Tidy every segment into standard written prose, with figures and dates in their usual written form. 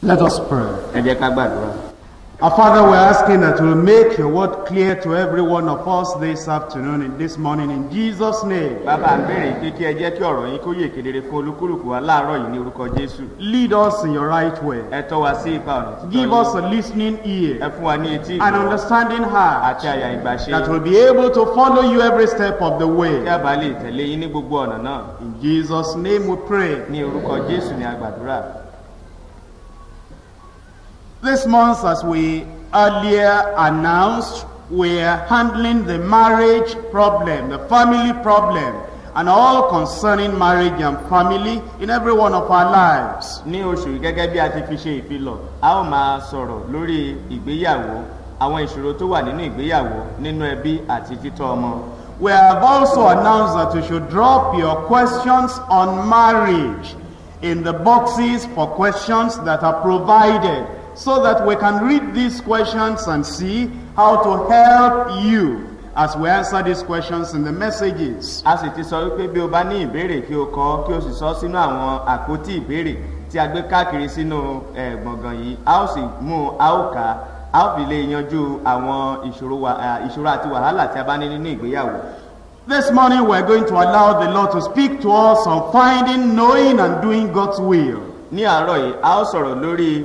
Let us pray. Our Father, we're asking that you will make your word clear to every one of us this afternoon and this morning in Jesus' name. Lead us in your right way. Give us a listening ear, an understanding heart, that will be able to follow you every step of the way. In Jesus' name we pray. This month, as we earlier announced, we are handling the marriage problem, the family problem, and all concerning marriage and family in every one of our lives. Ní oṣù gẹ́gẹ́ bí a ti fi ṣe ìfilọ̀, a ó máa sọ̀rọ̀ lórí ìgbéyàwó, àwọn ìṣòro tó wà nínú ìgbéyàwó, nínú ẹbí àti títọ́ ọmọ. We have also announced that you should drop your questions on marriage in the boxes for questions that are provided, so that we can read these questions and see how to help you as we answer these questions in the messages. A sì ti sọ wípé bí o bá ní ìbéèrè kí o kọ kí o sì sọ sínú àwọn àkótí ìbéèrè tí a gbé káàkiri sínú gbọ̀ngàn yìí, a ó sì mú a ó kà á ó fi lè yanjú àwọn ìṣòro àti wàhálà tí a bá ní nínú ìgbéyàwó. This morning we are going to allow the Lord to speak to us on finding, knowing and doing God's will. Ní àárọ̀ yìí, a ó sọ̀rọ̀ lórí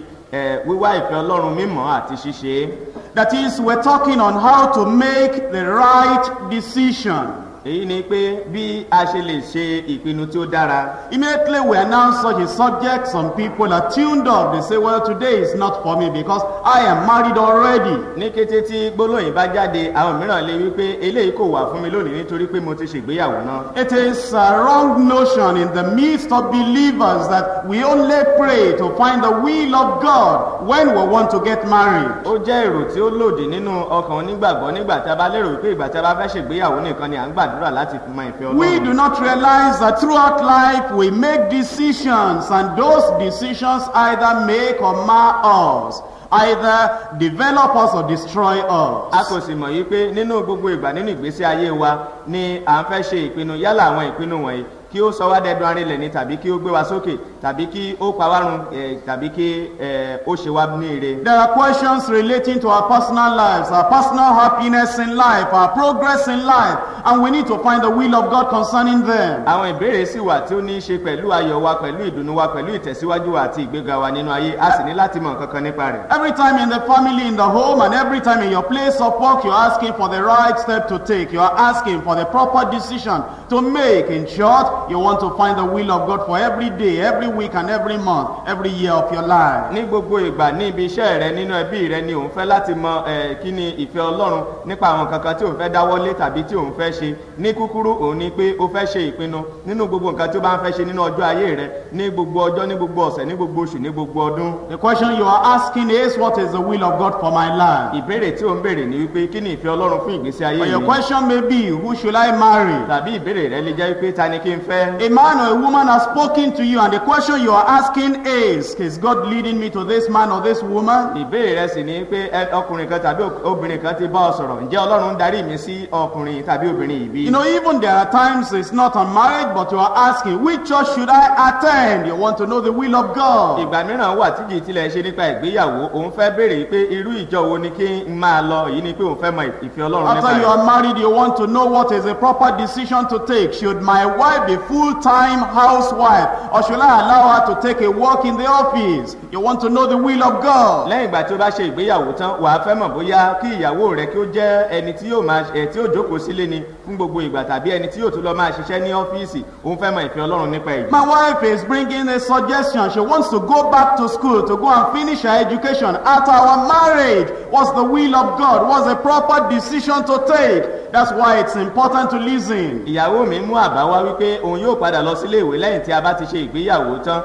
wíwá ìfẹ́ Ọlọ́run mímọ́ àti ṣíṣe. That is, we're talking on how to make the right decision. Èyí ni pé bí a ṣe lè ṣe ìpinnu tí ó dára. Immediately we announce such a subject, some people are tuned up. They say, well, today is not for me because I am married already. Ní kété tí gbólóyìn bá jáde, àwọn mìíràn lè wí pé eléyìí kò wà fún mi lónìí nítorí pé mo ti ṣègbéyàwó náà. It is a wrong notion in the midst of believers that we only pray to find the will of God when we want to get married. Ó jẹ́ èrò tí ó lòdì nínú ọkàn onígbàgbọ́ nígbà tá a bá lérò pé ìgbà tá a bá fẹ́ ṣègbéyàwó nìkan ni à ń gbà. We do not realize that throughout life we make decisions, and those decisions either make or mar us, either develop us or destroy us. A kò sì mọ̀ yí pé nínú gbogbo ìgbà nínú ìgbésí ayé wa ni à ń fẹ́ ṣe ìpinnu, yálà àwọn ìpinnu wọ̀nyí kí ó sọ wá dẹdun arinlẹ̀ ni tàbí kí ó gbé wa sókè tàbí kí ó pa wá run tàbí kí ó ṣe wá ní ire. There are questions relating to our personal lives, our personal happiness in life, our progress in life, and we need to find the will of God concerning them. Àwọn ìbéèrè sì wà tí ó ní í ṣe pẹ̀lú ayọ̀ wa, pẹ̀lú ìdùnnú wa, pẹ̀lú ìtẹ̀síwájú wa àti ìgbéga wa nínú ayé. A sì ní láti mọ nǹkan kan nípa rẹ̀. Every time in the family, in the home, and every time in your place of work, you're asking for the right step to take. You're asking for the proper decision to make. In short, you want to find the will of God for every day, every week, and every month, every year of your life. Ní gbogbo ìgbà ní ibi iṣẹ́ rẹ nínú ẹbí rẹ ni òun fẹ́ láti mọ kí ni ìfẹ́ Ọlọ́run nípa àwọn kankan tí òun fẹ́ dáwọ́lé tàbí tí òun fẹ́ ṣe. Ní kúkúrú òun ni pé ó fẹ́ ṣe ìpinnu nínú gbogbo nǹkan tí ó bá ń fẹ́ ṣe nínú ọjọ́ ayé rẹ, ní gbogbo ọjọ́, ní gbogbo ọ̀sẹ̀, ní gbogbo oṣù, ní gbogbo ọdún. The question you are asking is, what is the will of God for my life? Ìbéèrè tí ò ń béèrè ni wípé kí ni ìfẹ́ Ọlọ́run fún ìgbésí ayé mi? But your question may be, who should I marry? Tàbí ìbéèrè rẹ lè jẹ́ pé ta ni kí n fẹ́? A man or a woman has spoken to you, and the question you are asking is God leading me to this man or this woman? Ìbéèrè sì ni pé ọkùnrin kan tàbí obìnrin kan ti bá ọ sọ̀rọ̀, ǹjẹ́ Ọlọ́run ń darí mi sí ọkùnrin tàbí obìnrin yìí? You know, even there are times it's not on marriage, but you are asking, which church should I attend? You want to know the will of God. Ìgbà mìíràn wà tí kì í tilẹ̀ ṣe nípa ìgbéyàwó, òun fẹ́ béèrè pé irú ìjọ wo ni kí n máa lọ, èyí ni pé òun fẹ́ mọ ìfẹ́ Ọlọ́run nípa rẹ̀. After you are married, you want to know what is a proper decision to take. Should my wife be full-time housewife, or should I allow her to take a walk in the office? You want to know the will of God. Lẹ́yìn ìgbà tí o bá ṣe ìgbéyàwó tán, wàá fẹ́ mọ̀ bóyá kí ìyàwó rẹ kí ó jẹ́ ẹni tí yóò máa tí yóò jókòó sílé ni fún gbogbo ìgbà tàbí ẹni tí yóò tún lọ máa ṣiṣẹ́ ní ọ́fíìsì. Òun fẹ́ mọ ìfẹ́ Ọlọ́run nípa èyí. My wife is bringing a suggestion. She wants to go back to school to go and finish her education after our marriage. What's the will of God? What's the proper decision to take? That's why it's important to listen. Ìyàwó mi mú àbá wá wípé òun yóò padà lọ sílé ìwé lẹ́yìn tí a bá ti ṣe ìgbéyàwó tán.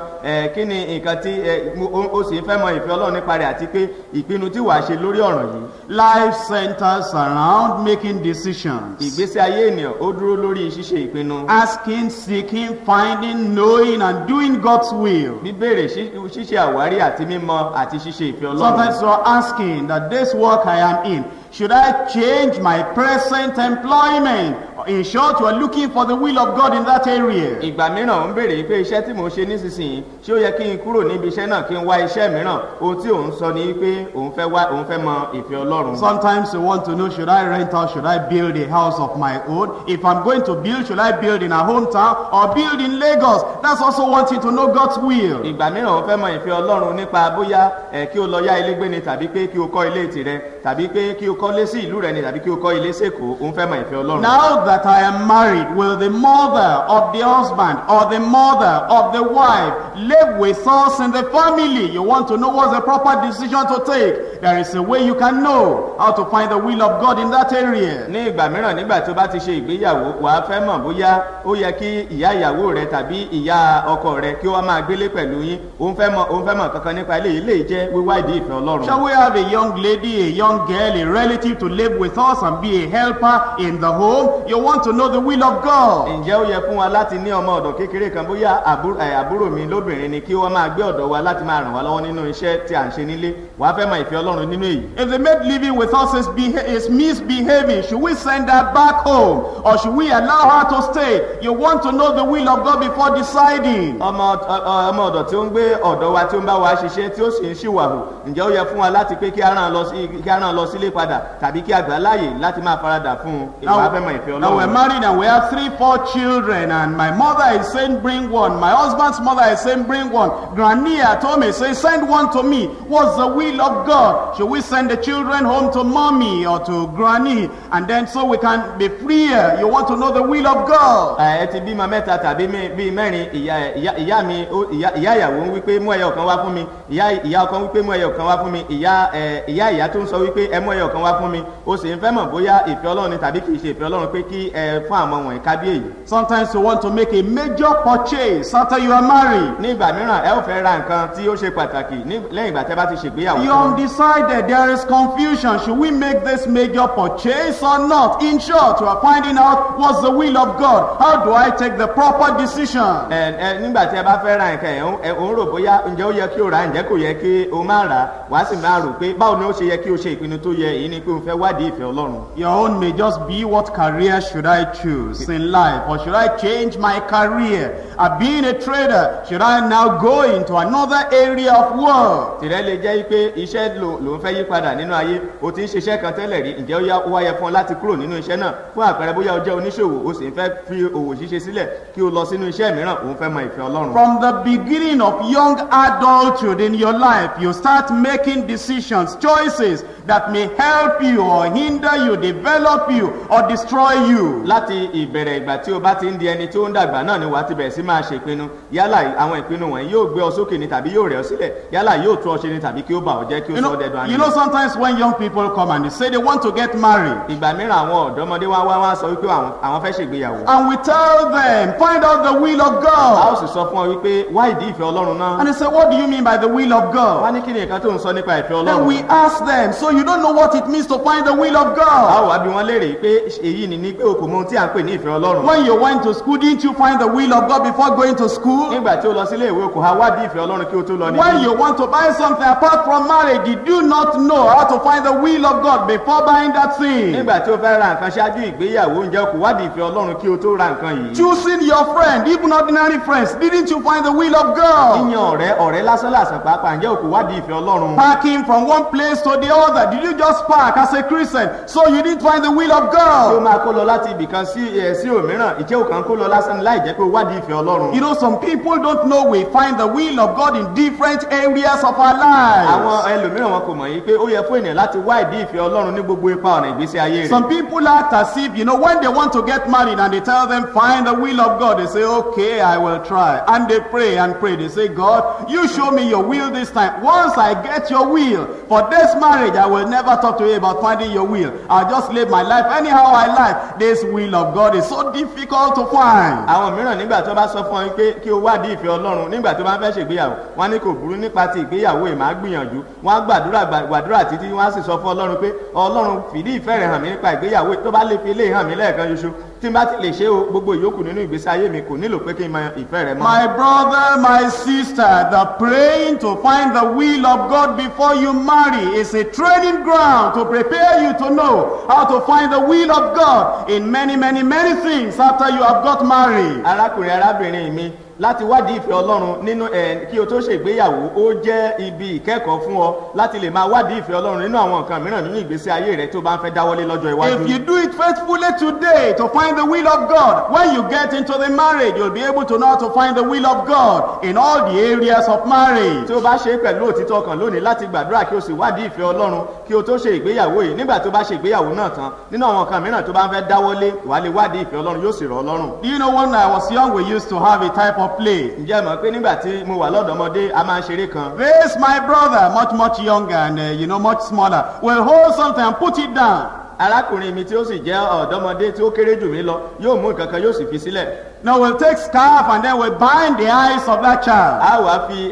Kí ni nǹkan tí ó sì fẹ́ mọ ìfẹ́ Ọlọ́run nípa rẹ̀ àti pé ìpinnu tí wàá ṣe lórí ọ̀ràn yìí. Life centers around making decisions. Ìgbésí ayé ènìyàn ó dúró lórí ṣíṣe ìpinnu. Asking, seeking, finding, knowing and doing God's will. Bíbèrè, ṣíṣe àwárí àti mímọ̀ àti ṣíṣe ìfẹ́ Ọlọ́run. Sometimes you are asking that this work I am in, should I change my present employment? In short, you are looking for the will of God in that area. Ìgbà mìíràn ń béèrè pé iṣẹ́ tí mò ń ṣe nísinsìnyí, ṣé ó yẹ kí n kúrò níbi iṣẹ́ náà kí n wá iṣẹ́ mìíràn ohun tí òun sọ ni pé òun fẹ́ mọ ìfẹ́ Ọlọ́run. Sometimes you want to know, should I rent or should I build a house of my own? If I'm going to build, should I build in our hometown or build in Lagos? That's also wanting to know God's will. Ìgbà mìíràn ó fẹ́ mọ ìfẹ́ Ọlọ́run nípa bóyá kí o lọ yá ilé gbé ni tàbí pé kí o kọ́ ilé tirẹ̀ tàbí pé kí o kọ́lé sí ìlú rẹ ni tàbí kí o kọ́ ilé sẹ́kọ̀ọ́ òun fẹ́ mọ ìfẹ́ Ọlọ́run. Now that I am married, will the mother of the husband or the mother of the wife live with us in the family? You want to know what's the proper decision to take. There is a way you can know how to find the will of God in that area. Ní ìgbà mìíràn nígbà tó bá ti ṣe ìgbéyàwó wàá fẹ́ mọ̀ bóyá ó yẹ kí ìyá ìyàwó rẹ tàbí ìyá ọkọ rẹ kí wọ́n máa gbélé pẹ̀lú yín òun fẹ́ mọ̀ kankan nípa eléyìí lè jẹ́ wíwá ìdí ìfẹ́ Ọlọ́run. Shall we have a young lady, a young girl, a relative to live with us and be a helper in the home? You want to know the will of God. Ǹjẹ́ ó yẹ fún wa láti ní ọmọ ọ̀dọ̀ kékeré kan bóyá àbúrò mi lóbìnrin ni kí wọ́n máa gbé ọ̀dọ̀ wa láti máa ràn wá lọ́wọ́ nínú iṣẹ́ tí à ń ṣe nílé wàá fẹ́ mọ ìfẹ́ Ọlọ́run nínú èyí. If the maid living with us is misbehaving, should we send her back home or should we allow her to stay? You want to know the will of God before deciding. Ọmọ ọ̀dọ̀ tí ó ń gbé ọ̀dọ̀ wa tí ó ń bá wa ṣiṣẹ́ tí ó sì ń ṣìwàhù ǹjẹ́ ó yẹ fún wa láti pé kí a rán lọ sílé padà tàbí kí a gbà láàyè láti máa faradà fún un wàá fẹ́ mọ ìfẹ́ Ọlọ́run. Now we're married and we have 3-4 children, and my mother is saying bring one, my husband's mother is saying bring one, granny at home is saying send one to me. What's the will of God? Should we send the children home to mommy or to granny and then so we can be freer? You want to know the will of God. Ẹ ti bímọ mẹ́ta tàbí bíi mẹ́rin ìyá mi ìyá ìyàwó ń wípé mú ẹyọ kan wá fún mi ìyá ọkọ wípé mú ẹyọ kan wá fún mi ìyá tó ń sọ wípé ẹ mú ẹyọ kan wá fún mi ó sì ń fẹ́ mọ̀ bóyá ìfẹ́ Ọlọ́run ni tàbí kì í ṣe ìfẹ́ Ọlọ́run pé kí ẹ fún àwọn wọ̀nyí kábíyèyí. Sometimes you want to make a major purchase after you are married. Ní ìgbà mìíràn ẹ ó fẹ́ ra nǹkan tí ó ṣe pàtàkì lẹ́yìn ìgbà tẹ́ bá ti ṣègbéyàwó. You are undecided, there is confusion. Should we make this major purchase or not? In short, you are finding out what's the will of God. How do I take the proper decision? Nígbà tí ẹ bá fẹ́ ra nǹkan ẹ̀ ń rò bóyá ǹjẹ́ ó yẹ kí o rà ǹjẹ́ kò yẹ kí o má rà wàá sì máa rò pé báwo ni ó ṣe yẹ kí o ṣe ìpinnu tó yẹ èyí ni pé o fẹ́ wádìí ìfẹ́ Ọlọ́run. Your own may just be what career should I choose in life, or should I change my career? Being a trader, should I now go into another area of work? Tìrẹ lè jẹ́ pé iṣẹ́ ló ń fẹ́ yí padà nínú ayé o ti ń ṣiṣẹ́ kan tẹ́lẹ̀ rí ǹjẹ́ ó wáyé fún ọ láti kúrò nínú iṣẹ́ náà fún àpẹẹrẹ bóyá o jẹ́ oníṣòwò o sì ń fẹ́ fi òwò ṣíṣe sílẹ̀ kí o lọ sínú iṣẹ́ mìíràn o ń fẹ́ mọ ìfẹ́ Ọlọ́run. From the beginning of young adulthood in your life, you start making decisions, choices that may help you or hinder you, develop you or destroy you. Láti ìbẹ̀rẹ̀ ìgbà tí o bá ti ń di ẹni tí ó ń dàgbà náà ni wàá ti bẹ̀rẹ̀ sí máa ṣe ìpinnu yálà àwọn ìpinnu wọ̀nyí yóò gbé ọ sókè ni tàbí yóò rẹ̀ ọ sílẹ̀ yálà yóò tún ọ ṣe ni tàbí kí ó bà ọ jẹ́ kí ó sọ dẹ̀dọ̀ àná. You know, sometimes when young people come and they say they want to get married. Ìgbà mìíràn àwọn ọ̀dọ́mọdé wá sọ wípé àwọn fẹ́ ṣègbéyàwó. And we tell them, find out the will of God. A ó sì sọ fún ọ wípé wá ìdí ìfẹ́ Ọlọ́run náà. And they say, what do you mean by the will of God? Wá ní kí ni nǹkan tó ń sọ nípa ìfẹ́ Ọlọ́run. Then we ask them, so you don't know what it means to find the will of God. A ó wá bí wọ́n léèrè pé èyí ni pé o kò mọ ohun tí à ń pè ní ìfẹ́ Ọlọ́run. When you went to school, didn't you find the will of God before going to school? Nígbà tí o lọ sílé ìwé kò ha wádìí ìfẹ́ Ọlọ́run kí o tó lọ níbí. When you want to buy something apart from marriage, did you not know how to find the will of God before buying that thing? Nígbà tí o fẹ́ ra nǹkan ṣáájú ìgbéyàwó ǹjẹ́ o kò wádìí ìfẹ́ Ọlọ́run kí o tó ra nǹkan yìí. Choosing your friend, even ordinary friends, didn't you find the will of God? Yíyan ọ̀rẹ́ lásán-lásán pàápàá ǹjẹ́ o kò wádìí ìfẹ́ Ọlọ́run. Parking from one place to the other, did you just park as a Christian so you didn't find the will of God? Ṣé o máa kó lọ láti ibìkan sí òmíràn ìjẹ́ o kàn kó lọ lásán láì jẹ́ pé o wádìí ìfẹ́ Ọlọ́run. You know, some people don't know we find the will of God in different areas of our lives. Àwọn ẹlòmíràn wọn kò mọ̀ yìí pé ó yẹ fún ènìyàn láti wá ìdí ìfẹ́ Ọlọ́run ní gbogbo ipa ọ̀nà ìgbésí ayé rẹ̀. Some people act as if, you know, when they want to get married and they tell them find the will of God, they say, okay, I will try. And they pray and pray. They say, God, you show me your will this time. Once I get your will for this marriage, I will never talk to you about finding your will. I'll just live my life anyhow I like. This will of God is so difficult to find. Àwọn mìíràn nígbà tó bá sọ fún ọ pé kí o wádìí ìfẹ́ Ọlọ́run nígbà tó bá fẹ́ ṣègbéyàwó wọn ní kò burú nípa ti ìgbéyàwó ẹ̀ máa gbìyànjú wọn gbàdúrà títí wọn á sì sọ fún Ọlọ́run pé Ọlọ́run fìdí ìfẹ́ rẹ̀ hàn mí nípa ìgbéyàwó tó bá lè fi ilé hàn mí lẹ́ẹ̀kan ṣoṣo tí n bá ti lè ṣe o gbogbo ìyókù nínú ìgbésí ayé mi kò nílò pé kí n mọ ìfẹ́ rẹ mọ́. My brother, my sister, the praying to find the will of God before you marry is a training ground to prepare you to know how to find the will of God in many, many, many things after you have got married. Arákùnrin arábìnrin mi láti wádìí ìfẹ́ Ọlọ́run nínú kí o tó ṣe ìgbéyàwó ó jẹ́ ibi ìkẹ́kọ̀ọ́ fún ọ láti lè máa wádìí ìfẹ́ Ọlọ́run nínú àwọn nǹkan mìíràn nínú ìgbésí ayé rẹ tó bá ń fẹ́ dáwọ́lé lọ́jọ́ iwájú. If you do it faithfully today to find the will of God, when you get into the marriage, you'll be able to know how to find the will of God in all the areas of marriage. Tí o bá ṣe pẹ̀lú òtítọ́ kan lónìí láti gbàdúrà kí o sì wádìí ìfẹ́ Ọlọ́run kí o tó ṣe ìgbéyàwó yìí, nígbà tó bá ṣe ìgbéyàwó náà tán nínú àwọn nǹkan mìíràn tó bá ń fẹ́ dáwọ́lé wàá lè wádìí ìfẹ́ Ọlọ́run yóò sì rọ̀ Ọlọ́run. Do you know, when I was young we used to have a type of play. Ǹjẹ́ mọ̀ pé nígbà tí mo wà lọ́dọ̀mọdé a máa ń ṣeré kan. Raise my brother, much younger and much smaller, will hold something and put it down. Arákùnrin mi tí ó sì jẹ́ ọ̀dọ́mọdé tí ó kéré jù mí lọ yóò mú nǹkan kan yóò sì fi sílẹ̀. Now we'll take scarf and then we'll bind the eyes of that child. A wá fi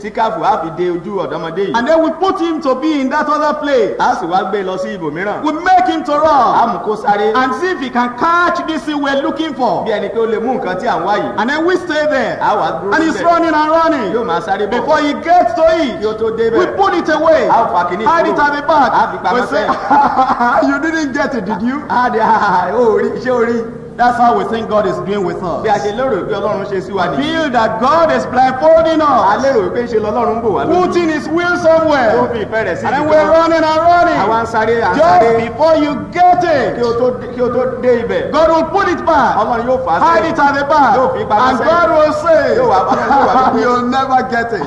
síkáàfù á fi de ojú ọ̀dọ́mọdé yìí. And then we put him to be in that other place. A sì wá gbé lọ sí ibòmíràn. We make him to run. A mú kó sáré. And see if he can catch this thing we're looking for. Bí ẹni pé ó lè mú nǹkan tí à ń wá yìí. And then we stay there. A wá dúró síbẹ̀. And he's running and running. Yóò máa sáré bọ̀. Before he gets to it. Kí ó tó débẹ̀. We put it away. A fà kìíní kúrò. Hide it at the back. A fi pamọ́ sẹ́yìn. You didn't get it, did you? Ṣé o rí? That's how we think God is doing with us. Feel that God is blindfolding us, putting His will somewhere, and then we're running and running. Just before you get it, God will put it back, hide it at the back, and God will say, you'll never get it.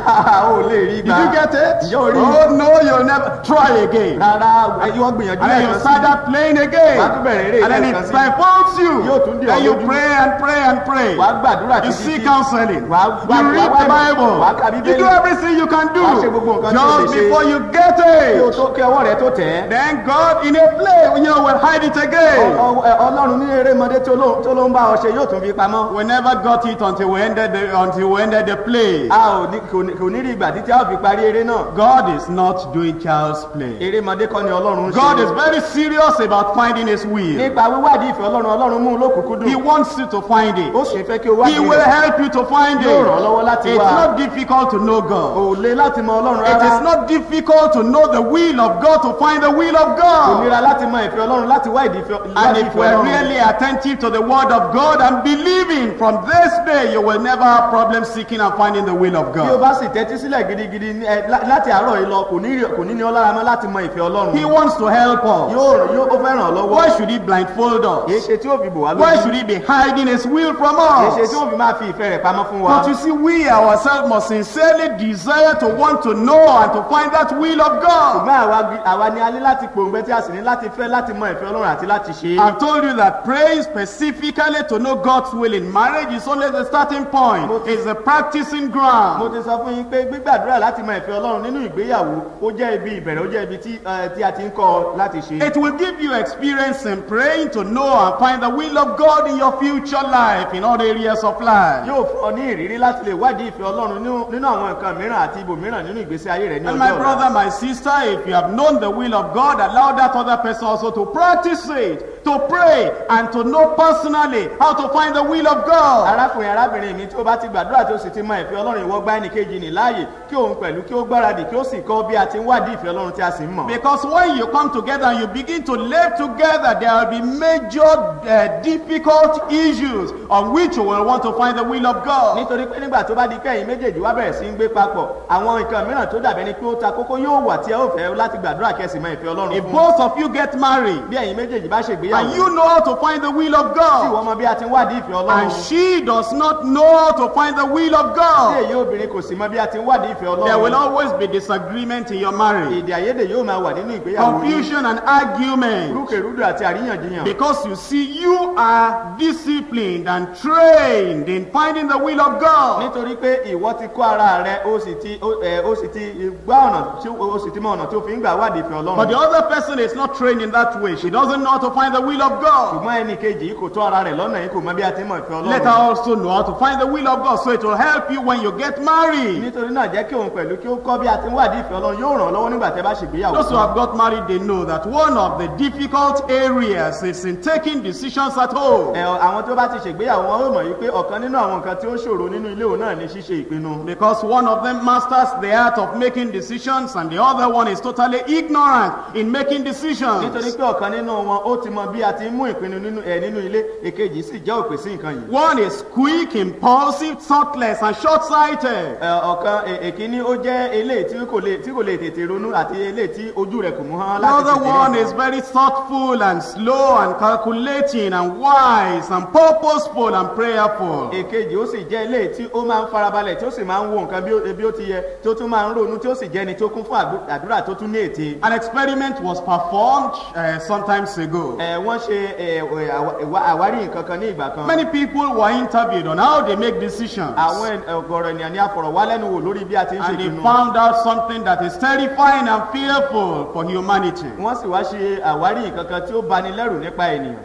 Did you get it? Oh no, you'll never. Try again. And then you start that playing again, and then it blindfolds you. And you pray and pray and pray. You seek counseling. You read the Bible. You do everything you can do. Just before you get it, then God in a play will hide it again. We never got it until we ended the play. God is not doing child's play. God is very serious about finding His will. He wants you to find it. He will help you to find it. It's not difficult to know God. It is not difficult to know the will of God, to find the will of God. And if we're really attentive to the word of God and believing, from this day you will never have problems seeking and finding the will of God. He wants to help us. Why should He blindfold us? Why should He be hiding His will from us? But you see, we ourselves must sincerely desire to want to know and to find that will of God. I've told you that praying specifically to know God's will in marriage is only the starting point. It's the practicing ground. It will give you experience in praying to know and find the will of God in your future life, in all areas of life. And my brother, my sister, if you have known the will of God, allow that other person also to practice it, to pray, and to know personally how to find the will of God. Because when you come together and you begin to live together, there will be major difficult issues on which you will want to find the will of God. If both of you get married and you know how to find the will of God, and she does not know how to find the will of God, there will always be disagreement in your marriage, confusion and argument, because you see, you are disciplined and trained in finding the will of God. But the other person is not trained in that way. She doesn't know how to find the will of God. Let her also know how to find the will of God, so it will help you when you get married. Those who have got married, they know that one of the difficult areas is in taking decisions at home. Because one of them masters the art of making decisions and the other one is totally ignorant in making decisions. bí a ti mú ìpinnu nínú nínú ilé, èkejì sì jẹ́ òpè sí nǹkan yìí. One is quick, impulsive, thoughtless and short-sighted. Ọ̀kan èkíní ó jẹ́ eléyìí tí kò lè tètè ronú àti eléyìí tí ojú rẹ̀ kò mú hán láti tètè. The other one is very thoughtful and slow and calculating and wise and purposeful and prayerful. Èkejì ó sì jẹ́ eléyìí tí ó máa ń farabalẹ̀ tí ó sì máa ń wo nǹkan bí ó ti yẹ tó tún máa ń ronú tí ó sì jẹ́ ẹni tó kún fún àdúrà tó tún ní ète. An experiment was performed some times ago. Wọ́n ṣe àwárí nǹkan kan ní ìgbà kan. Many people were interviewed on how they make decisions. Àwọn ọ̀gọ̀rọ̀ ènìyàn ni a fọ̀rọ̀ wá lẹ́nu wò lórí bí a ti ń ṣe ìpinnu. And they found out something that is terrifying and fearful for humanity. Wọ́n sì wá ṣe àwárí nǹkan kan tí ó bani lẹ́rù nípa ènìyàn.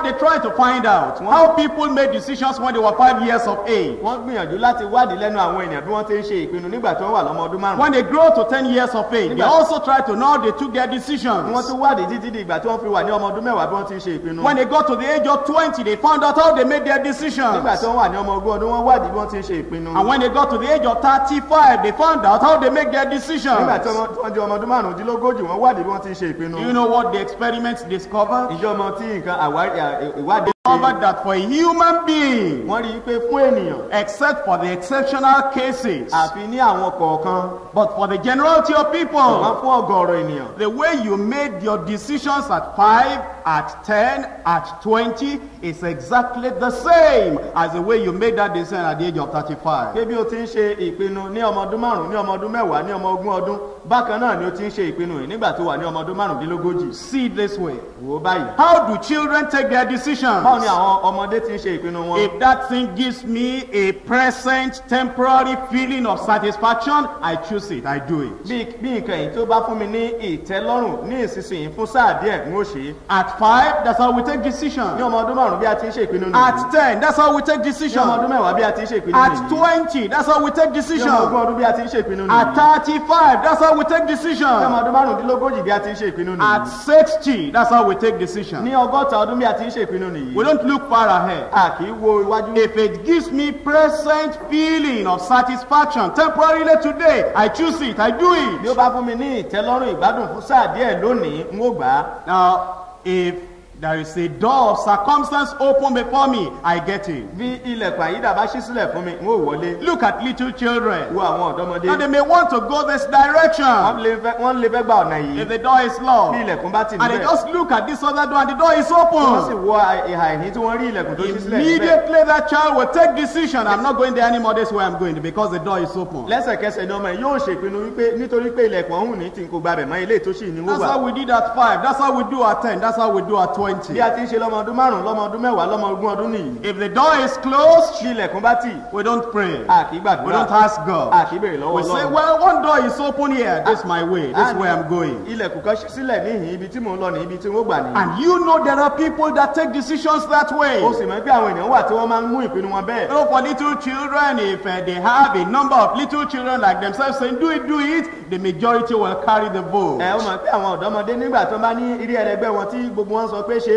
They tried to find out how people made decisions when they were 5 years of age. Wọ́n gbìyànjú láti wádìí lẹ́nu àwọn ènìyàn bí wọ́n ti ń ṣe ìpinnu nígbà tí wọ́n wà lọ́mọ ọdún márùn-ún. When they grow to 10 years of age, they also try to know how they took their decisions. Wọ́n tún wádìí títí di ìgbà tí wọ́n fi wà ní ọmọ ọdún mẹ́wàá bí wọ́n ti ń ṣe ìpinnu. When they got to the age of 20, they found out how they made their decisions. Nígbà tí wọ́n wà ní ọmọ ogún ọdún, wọ́n wádìí bí wọ́n ti ń ṣe ìpinnu. And when they got to the age of 35, they found out how they make their decisions. Nígbà tí wọ́n di ọmọ ọdún márùndínlógójì, wọ́n wádìí bí wọ́n ti ń ṣe ìpinnu. Do you know what the experiments discovered? Ìjọba tí nǹkan ìwádìí. Discovered that for a human being, wọ́n rí i pé fún ènìyàn, except for the exceptional cases, àfi ní àwọn kọ̀ọ̀kan, but for the generality of people, wọ́n fún ọ̀gọ̀ọ̀rọ̀ ènìyàn, the way you made your decisions at 5, at 10, at 20 is exactly the same as the way you made that decision at the age of 35. Bí o ti ń ṣe ìpinnu ní ọmọ ọdún márùn-ún, ní ọmọ ọdún mẹ́wàá, ní ọmọ ogún ọdún, bákan náà ni o ti ń ṣe ìpinnu yìí nígbà tó wà ní ọmọ ọdún márùndínlógójì. See this way. Wò ó báyìí. How do children take their decisions? Báwo ni àwọn ọmọdé ti ń ṣe ìpinnu wọn? If that thing gives me a present temporary feeling of satisfaction, I choose it, I do it. Bí nǹkan yìí tó bá fún mi ní ìtẹ́lọ́rùn ní ìsinsìnyí fún sáà díẹ̀ ń ó ṣe. At 5, that's how we take decisions. Ní ọmọ ọdún márùn-ún bí a ti ń ṣe ìpinnu nìyí. At 10, that's how we take decisions. Ní ọmọ ọdún mẹ́wàá bí a ti ń ṣe ìpinnu nìyí. At 20, that's how we take decisions. Ní ọmọ ogún ọdún bí a ti ń ṣe ìpinnu nìyí. At 35, that's how we take decisions. Ní ọmọ ọdún márùndínlógójì bí a ti ń ṣe ìpinnu nìyí. At 60, that's how we take decisions. Ní ọgọ́ta ọdún bí a ti ń ṣe ìpinnu nìyí. We don't look far ahead. A kì í wo iwájú. If it gives me present feeling of satisfaction temporarily today, I choose it, I do it. Bí ó bá fún mi ní ìtẹ́lọ́rùn ìgbádùn fún sáà díẹ̀ lónìí, n ó gbà á. Now, if there is a door of circumstance open before me, I get it. Bí ilẹ̀kùn àyídà bá ṣí sílẹ̀ fún mi, n ó wọlé. Look at little children. Wo àwọn ọ̀dọ́mọdé. Now they may want to go this direction. Wọ́n lè fẹ́ gba ọ̀nà yìí. If the door is locked. Bí ilẹ̀kùn bá ti níbẹ̀. And they just look at this other door and the door is open. Wọ́n sì wo ìhà ìhín tí wọ́n rí ilẹ̀kùn tó ṣí sílẹ̀ níbẹ̀. Immediately that child will take decision. I'm not going there anymore, this way I'm going because the door is open. Lẹ́sẹ̀kẹsẹ̀ ni ọmọ yìí yóò ṣèpinnu wípé nítorí pé ilẹ̀kùn ọ̀hún ní tí n kò gbabẹ̀ mọ́ ilé ìtòsí ni wọ́n wà. That's how we did at 5. That's how we do at 10. That's how we do at 20. Bí a ti ń ṣe lọ́mọ ọdún márùn-ún, lọ́mọ ọdún mẹ́wàá, lọ́mọ ogún ọdún nìyí. If the door is closed, tí ilẹ̀kùn bá tì, we don't pray. A kì í gbàdúrà. We don't ask God. A kì í béèrè lọ́wọ́ Ọlọ́run. We say, well, one door is open here. This is my way. This is where I'm going. Ilẹ̀kùn kan ṣí sílẹ̀ níhìn-ín, ibi tí mò ń lọ ní ibi tí wọ́n gbà ní. And you know there are people that take decisions that way. O sì mọ̀ pé àwọn ènìyàn wà tí wọ́n máa ń mú ìpinnu wọn bẹ́ẹ̀. So for little children, if they have a number of little children like themselves saying, do it, the majority will carry the vote. Ẹ o mọ̀ pé àwọn ọ̀dọ́mọdé nígbà tó bá ní irú ẹlẹgbẹ́ wọn tí gbogbo wọn sọ pé I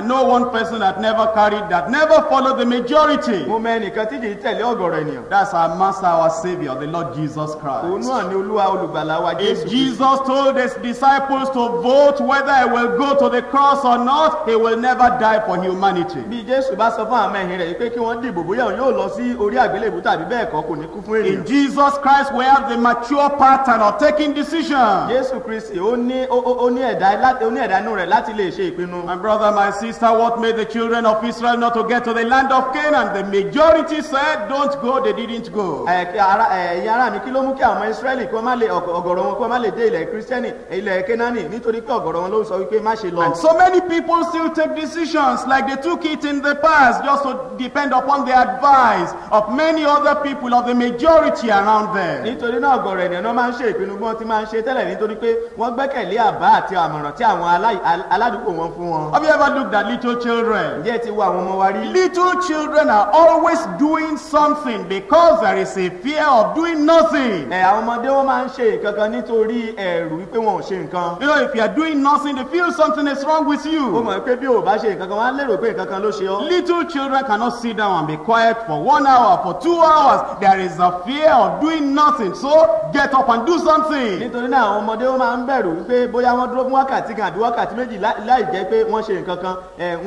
know one person that never carried, that never followed the majority. That's our Master, our Savior, the Lord Jesus Christ. If Jesus told his disciples to vote whether he will go to the cross or not, he will never die for humanity. In Jesus Christ, we have the mature pattern of taking decisions. My brother, my sister, what made the children of Israel not to get to the land of Canaan? The majority said, don't go, they didn't go. And so many people still take decisions like they took it in the past, just to depend upon the advice of many other people, of the majority around them. Have you ever looked at little children? Little children are always doing something because there is a fear of doing nothing. You know, if you are doing nothing, they feel something is wrong with you. Little children cannot sit down and be quiet for 1 hour, for 2 hours. There is a fear of doing nothing. So get up and do something. dúró fún wákàtí kan àbí wákàtí méjì láì jẹ́ pé wọ́n ṣe nǹkan kan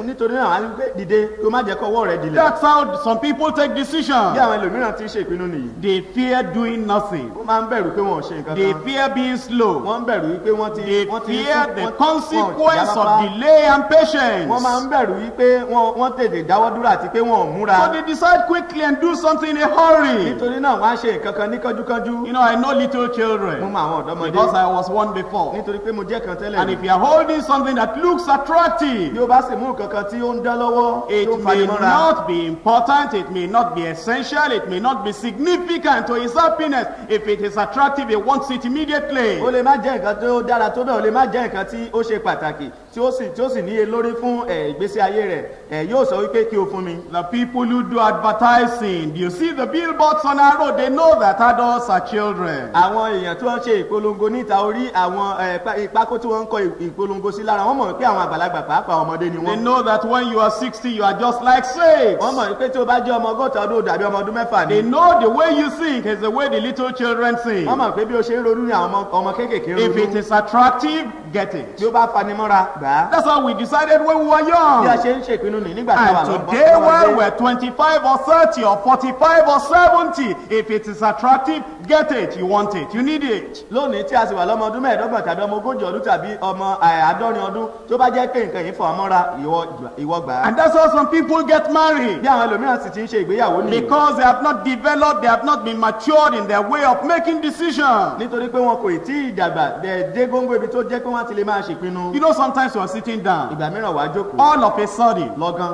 nítorí náà á ní pé dìde kó má jẹ́ kọ́wọ́ rẹ̀ dilẹ̀. That's how some people take decisions. Bí àwọn ẹlòmíràn ti ń ṣe ìpinnu nìyí. They fear doing nothing. Wọ́n máa ń bẹ̀rù pé wọ́n ò ṣe nǹkan kan. They fear being slow. Wọ́n ń bẹ̀rù wípé wọ́n ti. They fear the consequence of delay and patience. Wọ́n máa ń bẹ̀rù wípé wọ́n tètè dáwọ́ dúró àti pé wọ́n ò múra. So they decide quickly and do something in a hurry. Nítorí náà wọ́n á ṣe nǹkan kan ní kánjúkánjú. You know, I know little children. Mo mọ àwọn ọ̀dọ́mọdé. Because I was one before. Nítorí pé mo jẹ́ kan tẹ́lẹ̀. And if you are holding something that looks attractive. Bí o bá sì mú nǹkan kan tí ó ń dán lọ́wọ́. It may not be important, it may not be essential, it may not be significant to his happiness. If it is attractive, he wants it immediately. Ó lè má jẹ́ nǹkan tó dára tó bẹ́ẹ̀, ó lè má jẹ́ nǹkan tí ó ṣe pàtàkì tí ó sì níye lórí fún ìgbésí ayé rẹ̀ yóò sọ wípé kí o fún mi. The people who do advertising, you see the billboards on our road, they know that adults are children. Àwọn èèyàn tí wọ́n ṣe ìpolongo níta orí àwọn ìpákó tí wọ́n ń kọ ìpolongo sí lára wọ́n mọ̀ pé àwọn àgbàlagbà pàápàá ọmọdé ni wọ́n. They know that when you are 60, you are just like 6. Wọ́n mọ̀ pé tí o bá jẹ́ ọmọ ọgọ́ta ọdún ó dàbí ọmọ ọdún mẹ́fà ni. They know the way you think is the way the little children think. Wọ́n mọ̀ pé bí o ṣe ń ronú ni àwọn ọmọ kéékèèké ronú. If it is attractive, get it. Tí ó bá fanimọ́ra gbà. That's how we decided when we were young. And today when we're 25 or 30 or 45 or 70, if it is attractive, get it. You want it. You need it. And that's how some people get married. Because they have not developed, they have not been matured in their way of making decisions. You know, sometimes you're sitting down, all of a sudden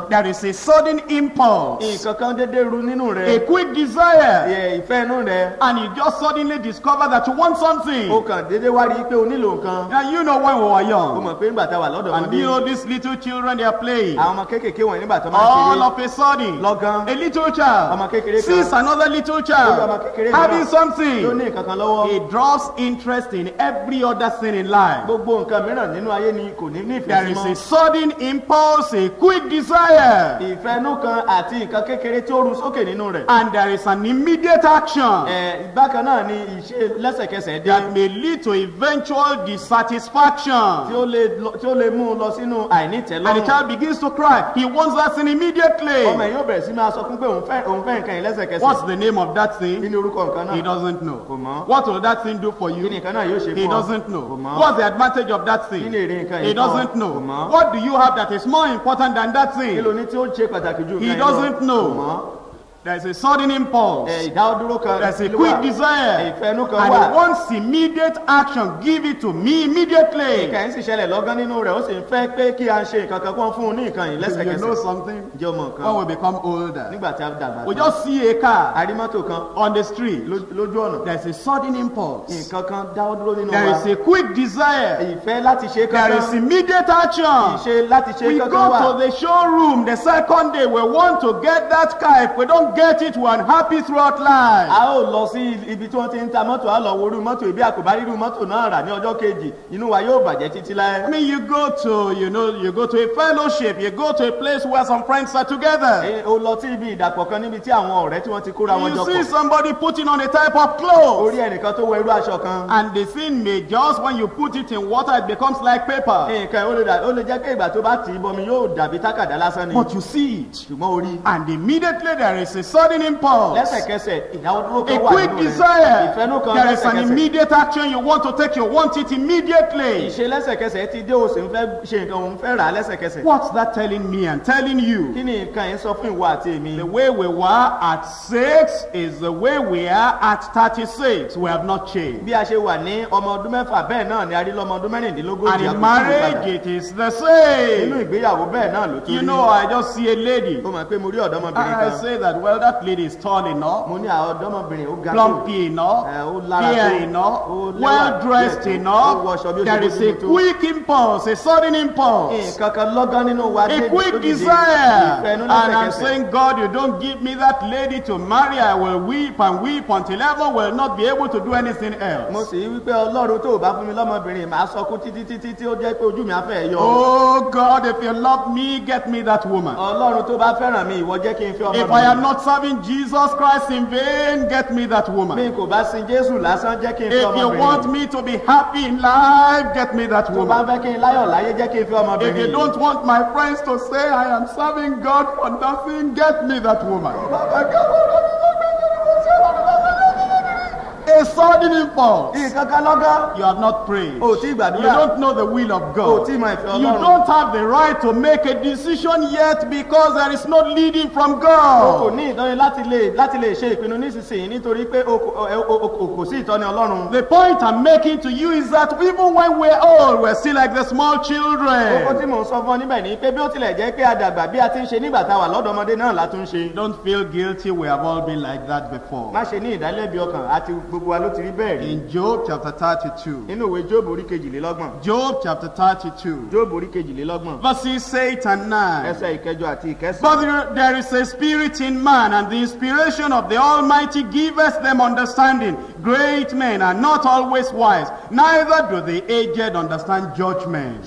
there is a sudden impulse, a quick desire, and you just suddenly discover that you want something. And you know when we were young, and you know these little children, they are playing, all of a sudden a little child sees another little child having something. It draws interest in every other thing in life. There is a sudden impulse, a quick desire, and there is an immediate action that may lead to eventual dissatisfaction. And the child begins to cry. He wants that thing immediately. What's the name of that thing? He doesn't know. What will that thing do for you? He doesn't know. What's the advantage of that thing? He doesn't know. What do you have that is more important than that thing? He doesn't know. There is a sudden impulse. There is a quick desire. And he wants immediate action. Give it to me immediately. You know something? When we become older, we just see a car on the street. There is a sudden impulse. There is a quick desire. There is immediate action. We go to the showroom the second day. We want to get that car. If we don't get it, we're unhappy throughout life. I mean, you go to a fellowship, you go to a place where some friends are together. You see somebody putting on a type of clothes, and the thing may just, when you put it in water, it becomes like paper. But you see it, and immediately there is a sudden impulse, a quick desire. There is an immediate action you want to take. You want it immediately. What's that telling me and telling you? The way we were at 6 is the way we are at 36. We have not changed. And in marriage it is the same. You know, I just see a lady. I say that, well, that lady is tall enough, plumpy enough, fair enough, well dressed enough. There is a quick impulse, a sudden impulse, a quick desire. And I'm saying, God, you don't give me that lady to marry, I will weep and weep until ever will not be able to do anything else. Oh God, if you love me, get me that woman. If I am not not serving Jesus Christ in vain, get me that woman. If you want me to be happy in life, get me that woman. If you don't want my friends to say I am serving God for nothing, get me that woman. A sudden impulse. You have not prayed. You don't know the will of God. You don't have the right to make a decision yet because there is no leading from God. The point I'm making to you is that even when we're old, we're still like the small children. Don't feel guilty. We have all been like that before. In Job chapter 32. Job chapter 32. Verses 8 and 9. But there is a spirit in man, and the inspiration of the Almighty giveth them understanding. Great men are not always wise, neither do the aged understand judgment.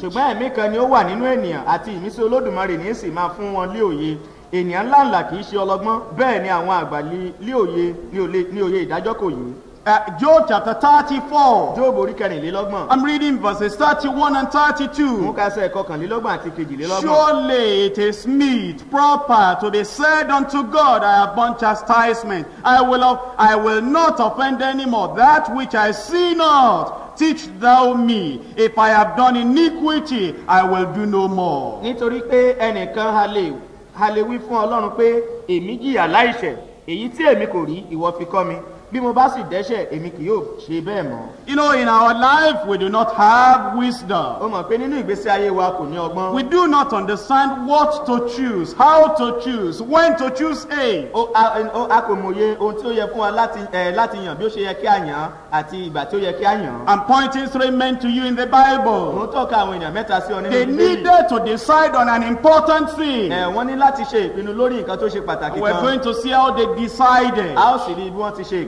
Job chapter 34. I'm reading verses 31 and 32. Surely it is meet, proper to be said unto God, I have borne chastisement. I will not offend any more that which I see not. Teach thou me, if I have done iniquity, I will do no more. You know, in our life, we do not have wisdom. We do not understand what to choose, how to choose, when to choose a. I'm pointing three men to you in the Bible. They needed to decide on an important thing. We're going to see how they decided.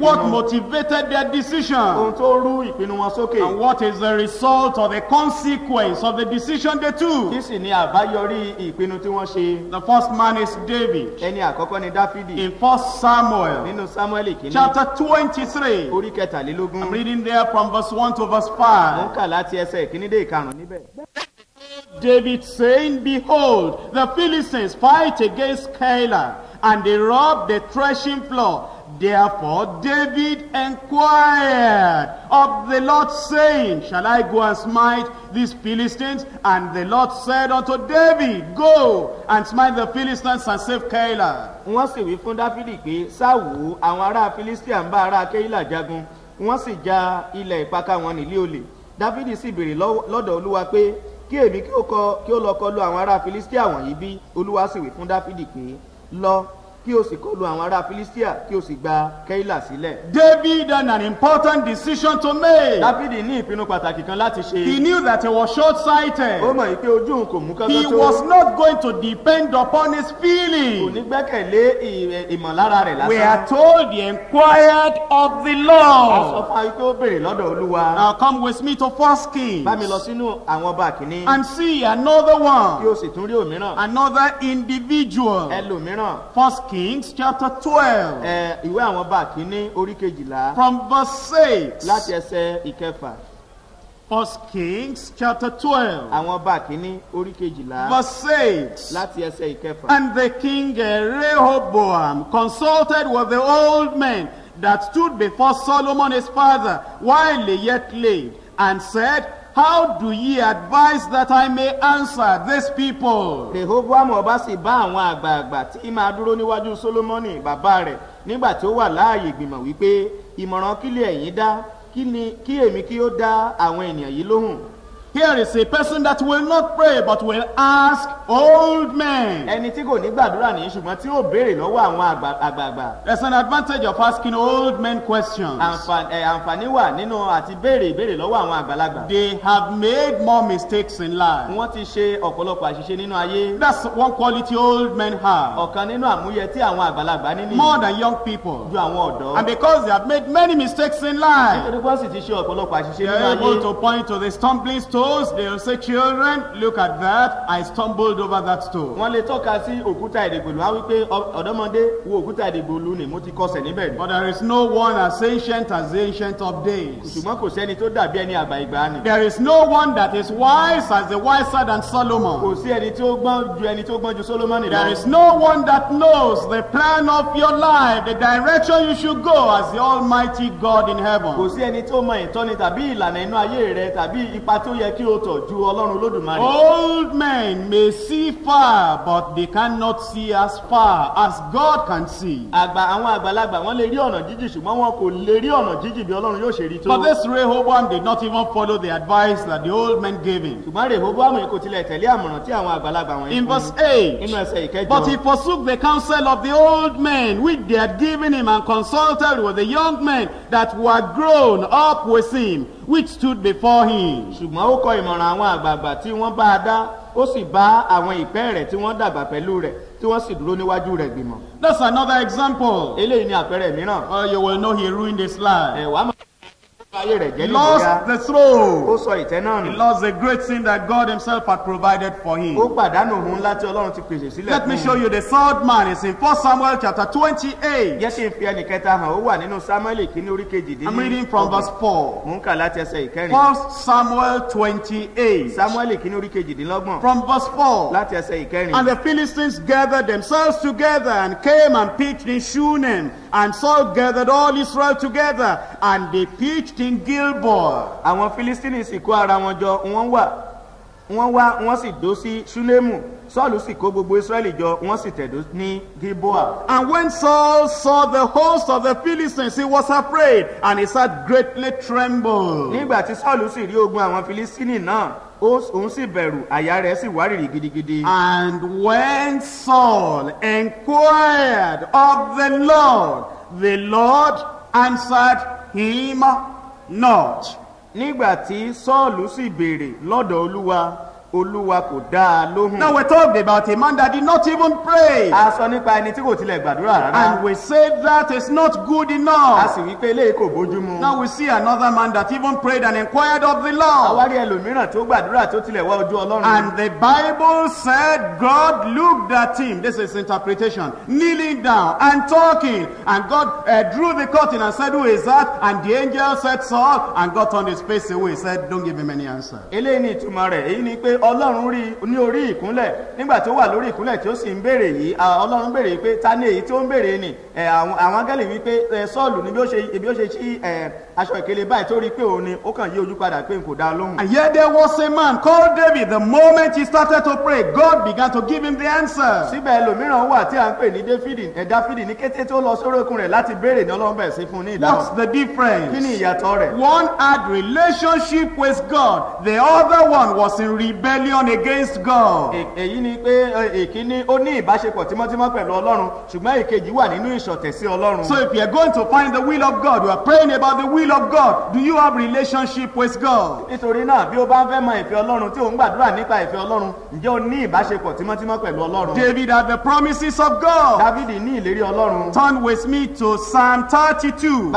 What motivated their decision? And what is the result or the consequence of the decision they took? The first man is David. In 1 Samuel chapter 23. I'm reading there from verse 1 to verse 5. David saying, Behold, the Philistines fight against Keilah, and they rob the threshing floor. Therefore David inquired of the Lord, saying, Shall I go and smite these Philistines? And the Lord said unto David, Go and smite the Philistines and save Keilah. David had an important decision to make. He knew that he was short-sighted. He was not going to depend upon his feelings. We are told he inquired of the Lord. Now come with me to 1 Kings and see another one, another individual. 1 Kings chapter 12, from verse 6. 1 Kings chapter 12, verse 6. And the king Rehoboam consulted with the old men that stood before Solomon his father while he yet lived, and said, How do ye advise that I may answer this people? Here is a person that will not pray but will ask old men. There's an advantage of asking old men questions. They have made more mistakes in life. That's one quality old men have, more than young people. And because they have made many mistakes in life, they are able to point to the stumbling stone stones, they will say, children, look at that, I stumbled over that stone. But there is no one as ancient of days. There is no one that is wise as the wiser than Solomon. There is no one that knows the plan of your life, the direction you should go as the Almighty God in heaven. Old men may see far, but they cannot see as far as God can see. But this Rehoboam did not even follow the advice that the old men gave him. In verse 8, but he forsook the counsel of the old men which they had given him, and consulted with the young men that were grown up with him, which stood before him. That's another example. Oh, you will know he ruined his life. He lost the throne. He lost the great thing that God himself had provided for him. Let me show you the third man. It's in 1 Samuel chapter 28. I'm reading from verse 4. 1 Samuel 28. From verse 4. And the Philistines gathered themselves together and came and pitched in Shunem. And Saul gathered all Israel together, and they pitched in Gilboa. And when Saul saw the host of the Philistines, he was afraid, and his heart greatly trembled. And when Saul inquired of the Lord answered him not. Now we talked about a man that did not even pray. And we said that is not good enough. Now we see another man that even prayed and inquired of the Lord. And the Bible said God looked at him. This is interpretation. Kneeling down and talking. And God drew the curtain and said, who is that? And the angel said, Saul. And God turned his face away. He said, don't give him any answer. And yet there was a man called David. The moment he started to pray, God began to give him the answer. What's the difference? One had relationship with God, the other one was in rebellion against God. So if you are going to find the will of God, you are praying about the will of God. Do you have relationship with God? David had the promises of God. Turn with me to Psalm 32.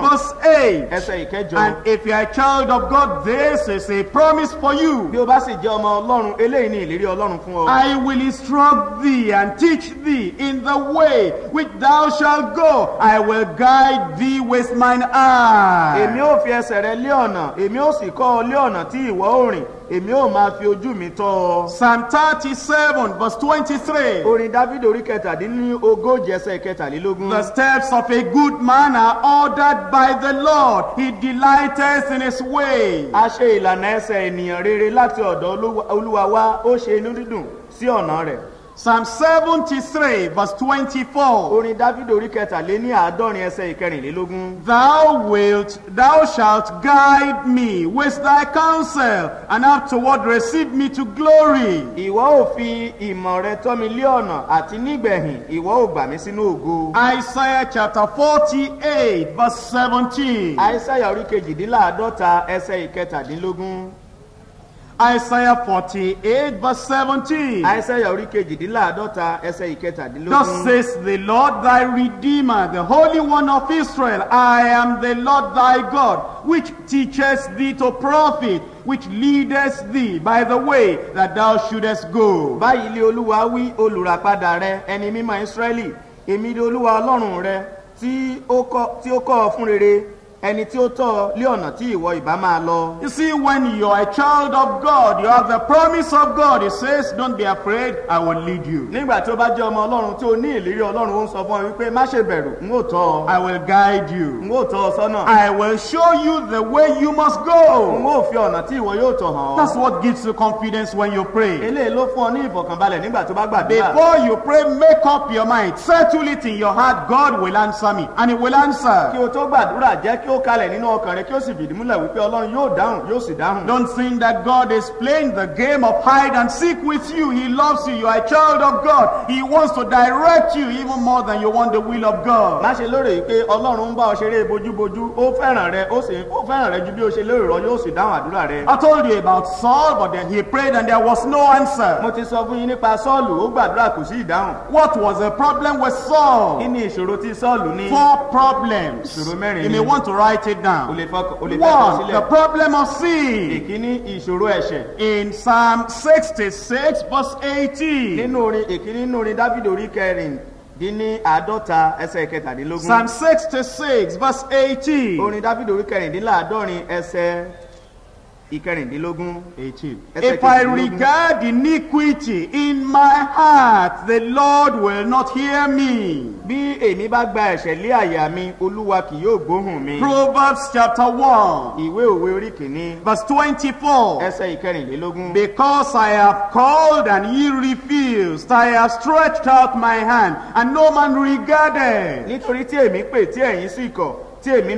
Verse 8. And if you are a child of God, this is a promise for you. I will instruct thee and teach thee in the way which thou shalt go. I will guide thee with mine eye. Psalm 37 verse 23. The steps of a good man are ordered by the Lord. He delighteth in his way. Psalm 73 verse 24. Thou shalt guide me with thy counsel, and afterward receive me to glory. Isaiah chapter 48 verse 17. Isaiah 48 verse 17. Thus says the Lord thy Redeemer, the Holy One of Israel, I am the Lord thy God, which teacheth thee to profit, which leadeth thee by the way that thou shouldest go. Báyìí lé Olúwa wí olùràpadà rẹ, ẹni mímọ́ Ísírẹ́lì, èmi ni Olúwa Ọlọ́run rẹ, tí ó kọ́ ọ fún rere. You see, when you are a child of God, you have the promise of God. He says, don't be afraid, I will lead you. I will guide you. I will show you the way you must go. That's what gives you confidence when you pray. Before you pray, make up your mind. Settle it in your heart, God will answer me. And He will answer. Don't think that God is playing the game of hide and seek with you. He loves you. You are a child of God. He wants to direct you even more than you want the will of God. I told you about Saul, but then he prayed and there was no answer. What was the problem with Saul? 4 problems. You may want to write it down. One, the problem of sin. In Psalm 66 verse 18. Psalm 66 verse 18. 18. If I regard iniquity in my heart, the Lord will not hear me. Proverbs chapter 1 verse 24. Because I have called and ye refused, I have stretched out my hand and no man regarded. 25,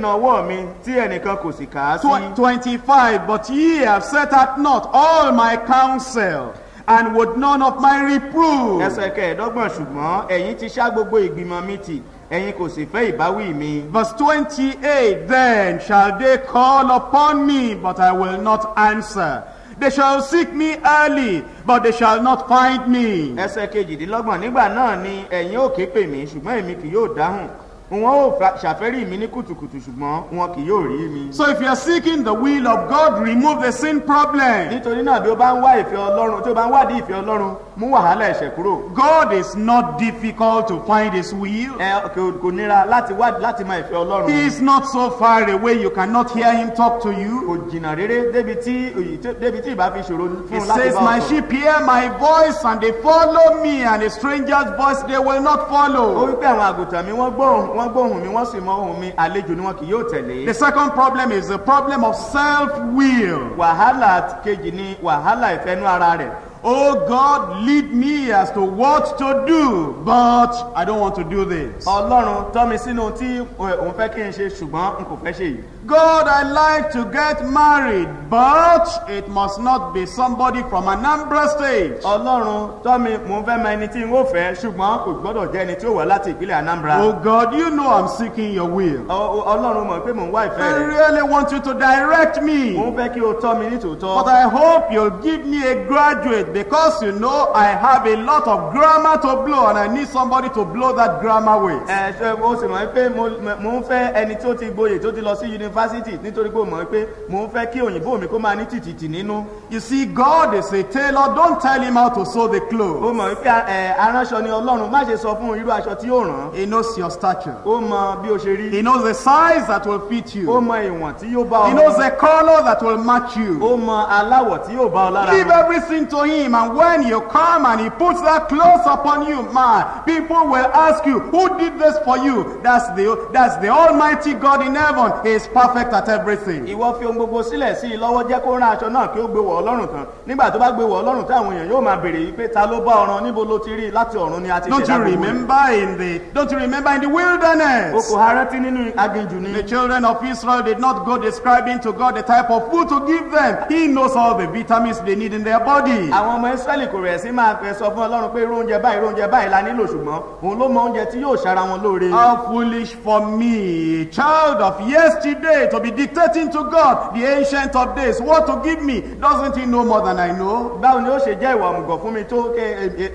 but ye have set at naught all my counsel, and would none of my reproof. Verse 28, then shall they call upon me, but I will not answer. They shall seek me early, but they shall not find me. So if you are seeking the will of God, remove the sin problem. God is not difficult to find His will. He is not so far away you cannot hear Him talk to you. He says, my sheep hear my voice and they follow me, and a stranger's voice they will not follow. The second problem is the problem of self-will. Oh God, lead me as to what to do, but I don't want to do this. God, I like to get married, but it must not be somebody from Anambra State. Oh God, you know I'm seeking your will. I really want you to direct me. But I hope you'll give me a graduate, because you know I have a lot of grammar to blow and I need somebody to blow that grammar with. You see, God is a tailor. Don't tell him how to sew the clothes. He knows your stature. He knows the size that will fit you. He knows the color that will match you. Leave everything to Him, and when you come and He puts that clothes upon you, man, people will ask you, who did this for you? That's the Almighty God in heaven. He is perfect at everything. Don't you remember in the wilderness? The children of Israel did not go describing to God the type of food to give them. He knows all the vitamins they need in their body. àwọn ọmọ Ísírẹ́lì kò rẹ̀ sí máa fẹ́ sọ fún Ọlọ́run pé oúnjẹ báyìí la nílò ṣùgbọ́n òun ló mọ oúnjẹ tí yóò ṣara wọn lóore. How foolish for me, child of yesterday, to be dictating to God, the ancient of days, what to give me. Doesn't he know more than I know? Báwo ni ó ṣe jẹ́ ìwà òmùgọ̀ fún mi tó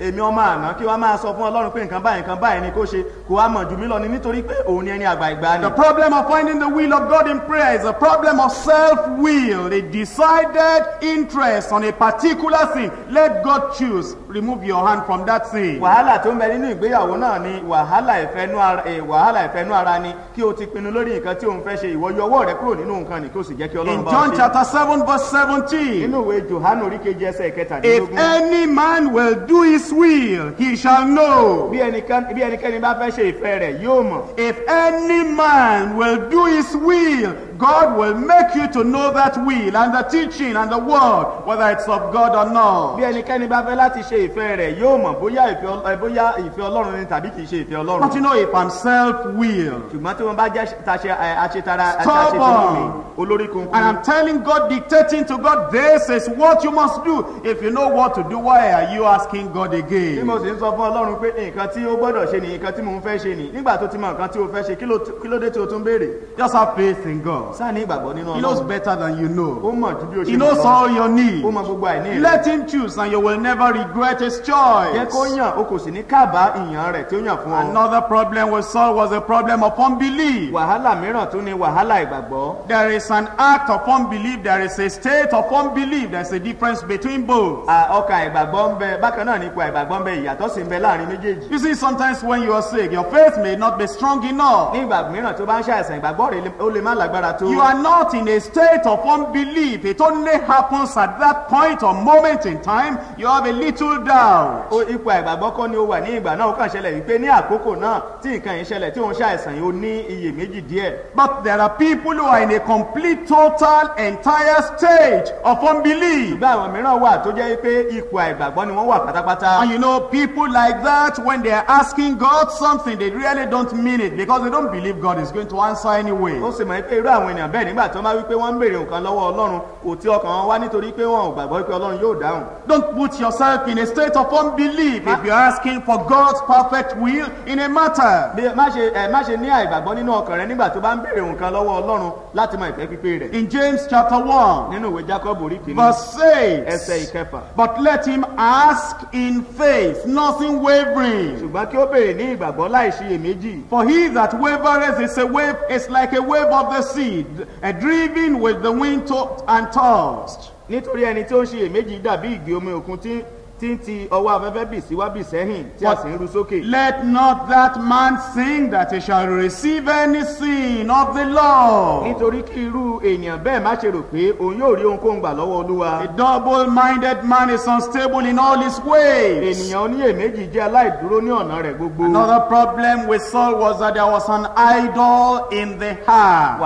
èmi ọmọ àná kí wọ́n máa sọ fún Ọlọ́run pé nǹkan báyìí ni kó ṣe kó wá mọ̀ jù mí lọ ni nítorí pé òun ni ẹni àgbà ìgbà ni. The problem of finding the will of God in prayer is a problem of self-will, a decided interest on a particular sin. Let God choose. Remove your hand from that sin. Wàhálà tó ń bẹ nínú ìgbéyàwó náà ni wàhálà ìfẹ́nú ara ni kí o ti pinnu lórí nǹkan tí o ń fẹ́ ṣe ìwọ yọ ọwọ́ rẹ kúrò nínú nǹkan ni kí o sì jẹ́ kí Ọlọ́run bá ọ ṣe. In John chapter 7 verse 17. Nínú ìwé Jòhánù oríkejì ẹsẹ̀ ìkẹtàdínlógún. If any man will do his will, he shall know. Bí ẹnikẹ́ni bá fẹ́ ṣe ìfẹ́ rẹ̀ yóò mọ̀. If any man will do his will, God will make you to know that will and the teaching and the word, whether it's of God or not. Bí ẹnikẹ́ni bá fẹ́ láti ṣe ìfẹ́ rẹ̀ yóò mọ̀ bóyá ìfẹ́ Ọlọ́run ni tàbí kìí ṣe ìfẹ́ Ọlọ́run. But you know, if I'm self-willed, ṣùgbọ́n tí wọ́n bá jẹ́ àṣetara àṣetara mi, olórí kunkun. And I'm telling God, dictating to God, this is what you must do. If you know what to do, why are you asking God again? Bí mo sì ń sọ fún Ọlọ́run pé nǹkan tí ó gbọ́dọ̀ ṣe ni nǹkan tí mò ń fẹ́ ṣe ni, nígbà tó ti mọ nǹkan tí o fẹ́ ṣe, kí ló dé tí o tún béèrè? Just have faith in God. He knows better than you know. He knows all your needs. Let him choose and you will never regret his choice. Another problem we saw was a problem of unbelief. There is an act of unbelief. There is a state of unbelief. There is a difference between both. You see, sometimes when you are sick, your faith may not be strong enough. You are not in a state of unbelief. It only happens at that point or moment in time. You have a little doubt. But there are people who are in a complete, total, entire stage of unbelief. And you know, people like that, when they are asking God something, they really don't mean it because they don't believe God is going to answer anyway. Don't put yourself in a state of unbelief if you are asking for God's perfect will in a matter. In James chapter 1 verse 6, but let him ask in faith, nothing wavering. For he that wavereth is like a wave of the sea, driven with the wind topped and tossed. But let not that man think that he shall receive any sin of the Lord. A double-minded man is unstable in all his ways. Another problem with Saul was that there was an idol in the heart.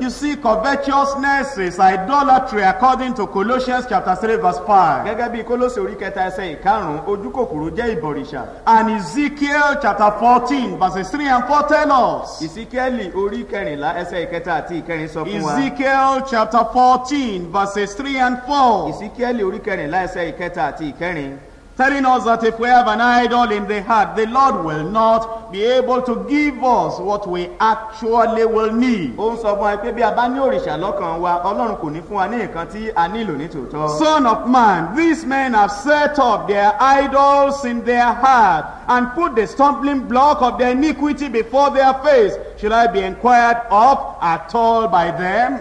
You see, covetousness is idolatry according to Colossians chapter 3 verse 5 and Ezekiel chapter 14 verses 3 and 4 tell us. Ezekiel chapter 14 verses 3 and 4 telling us that if we have an idol in the heart, the Lord will not be able to give us what we actually will need. Son of man, these men have set up their idols in their heart and put the stumbling block of their iniquity before their face. Should I be inquired of at all by them?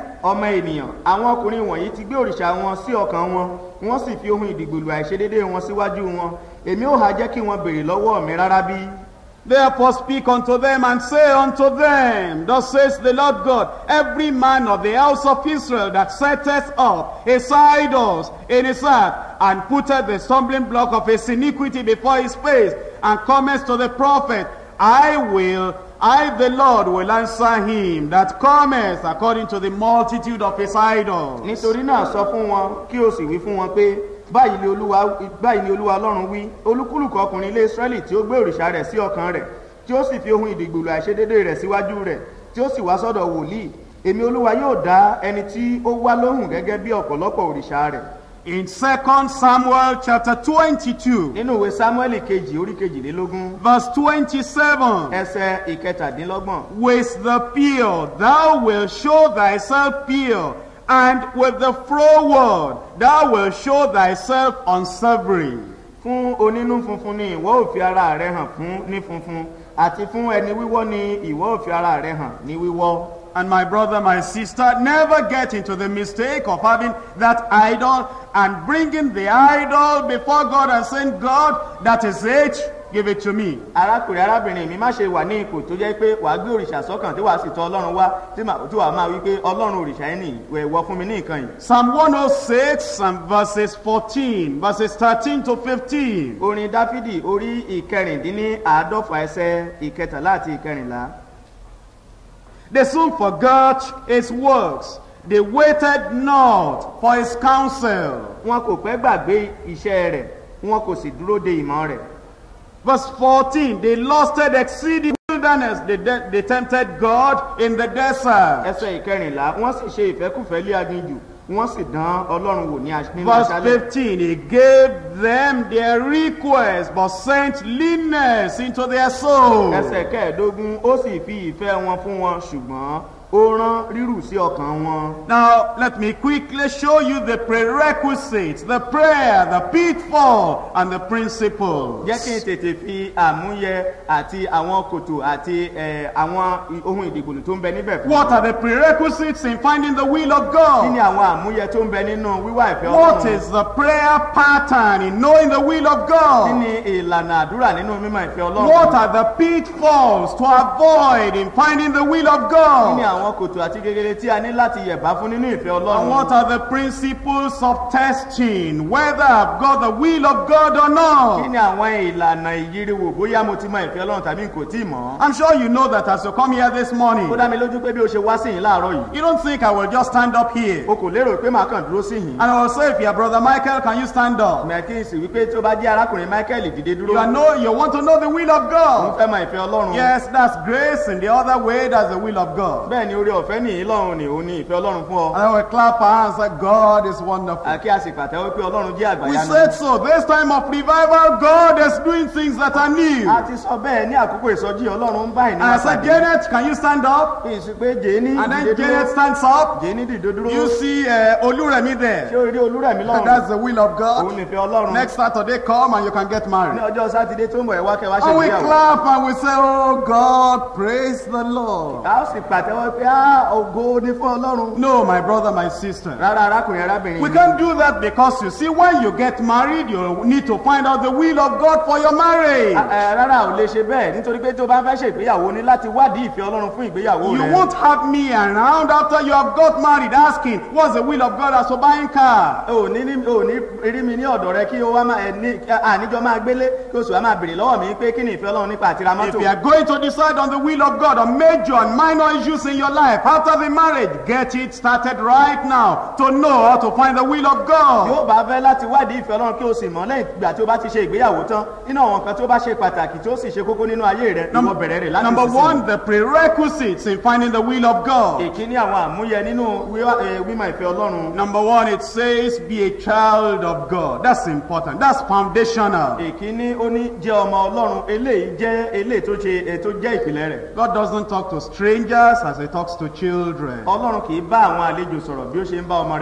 Wọ́n sì fi ohun ìdìgbòlù àìṣedédé wọn síwájú wọn, èmi ò ha jẹ́ kí wọ́n béèrè lọ́wọ́ mi rárá bí. Therefore speak unto them and say unto them, thus says the Lord God, every man of the house of Israel that setteth up his idols in his heart and putteth the stumbling block of his iniquity before his face, and cometh to the prophet, I the Lord will answer him that cometh according to the multitude of his idols. Nítorí náà sọ fún wọn kí o sì wí fún wọn pé báyìí ni Olúwa Ọlọ́run wí, olúkúlùkù ọkùnrin ilé Ísírẹ́lì tí ó gbé òrìṣà rẹ̀ sí ọkàn rẹ̀, tí ó sì fi ohun ìdìgbòlù àìṣedédé rẹ̀ síwájú rẹ̀, tí ó sì wá sọ́dọ̀ wòlíì, Èmi Olúwa yóò dá ẹni tí ó wá lóhùn gẹ́gẹ́ bí ọ̀pọ̀lọpọ̀ òrìṣà rẹ̀. In 2 Samuel chapter 22. Nínú ìwé Samuel kejì orí kejìlélógún. Verse 27. Ẹsẹ̀ ìkẹtàdínlọ́gbọ̀n. With the pure thou wilt show thyself pure, and with the froward thou wilt show thyself unsavoury. Fún onínú funfun ni ìwọ ò fi ara rẹ hàn fún ní funfun, àti fún ẹni wíwọ́ ni ìwọ ò fi ara rẹ hàn ní wíwọ́. And my brother, my sister, never get into the mistake of having that idol and bringing the idol before God and saying, God, that is it, give it to me. Arákùnrin arábìnrin mi má ṣe wà ní ipò tó jẹ́ pé wàá gbé òrìṣà sọ́kàn tí wàá sì tọ̀ Ọlọ́run wá tí wàá máa wí pé Ọlọ́run òrìṣà ẹni ìwọ fún mi ní nǹkan yìí. Psalm 106 and verses 14, verses 13 to 15. Orin Dáfídì orí ìkẹrìndínláàádọ́fà ẹsẹ̀ ìkẹtàlá àti ìkẹrìnlá. They soon forgot his works. They waited not for his counsel. Wọn kò pẹ́ gbàgbé iṣẹ́ rẹ̀, wọn kò sì dúró de ìmọ̀ rẹ̀. Verse 14, they lusted exceeding wilderness. They tempted God in the desert. Ẹsẹ̀ ìkẹrìnlá, wọ́n sì ṣe ìfẹ́kùfẹ́ lé aginjù, wọ́n sì dán Ọlọ́run wò ní aṣálẹ̀. Verse 15, he gave them their request, but sent leanness into their soul. Ẹsẹ̀ kẹẹ̀dógún, ó sì fi ìfẹ́ wọn fún wọn, ṣùgbọ́n ó rán rírù sí ọkàn wọn. Now let me quickly show you the prerequisites, the prayer, the pitfall, and the principles. Jẹ́ kí n tètè fi àmúyẹ àti àwọn kòtò àti àwọn ohun ìdìgbòlù tó ń bẹ níbẹ̀. What are the prerequisites in finding the will of God? Kí ni àwọn àmúyẹ tó ń bẹ nínú wíwá ìfẹ́ Ọlọ́run? What is the prayer pattern in knowing the will of God? Kí ni ìlànà àdúrà nínú mímọ̀ ìfẹ́ Ọlọ́run? What are the pitfalls to avoid in finding the will of God? Kí ni àwọn kòtò àti gegele tí a ní láti yẹ̀bá fún nínú ìfẹ́ Ọlọ́run? What are the principles of testing whether I've got the will of God or not? Kí ni àwọn ìlànà ìyíriwò bóyá mo ti mọ ìfẹ́ Ọlọ́run tàbí kò tí mọ̀? I'm sure you know that as you come here this morning. Ó dá mi lójú pé bí o ṣe wá síyìn láàárọ̀ yìí. You don't think I will just stand up here? O kò lérò pé màá kàn dúró síyìn. And I will say, if you are brother Michael, can you stand up? Mẹ̀kí sì wípé tí o bá jẹ́ arákùnrin Michael dìde dúró. You want to know the will of God. Mo fẹ́ mọ ìfẹ́ Ọlọ́run. Yes, that's grace, and the other way, that's the will of God. Bẹ́ẹ̀ni. And I will clap our hands that God is wonderful. We said so. This time of revival, God is doing things that are new. And I said, Janet, can you stand up? And then Janet stands up. You see Oluremi there. And that's the will of God. Next Saturday, come and you can get married. And we clap and we say, oh God, praise the Lord. No, my brother, my sister. We can't do that because you see, when you get married, you need to find out the will of God for your marriage. You won't have me around after you have got married asking, what's the will of God as for buying car? If you are going to decide on the will of God, on major and minor issues in your life after the marriage, get it started right now to know how to find the will of God. Number one, the prerequisites in finding the will of God. Number one, it says be a child of God. That's important. That's foundational. God doesn't talk to strangers as he talks to children. He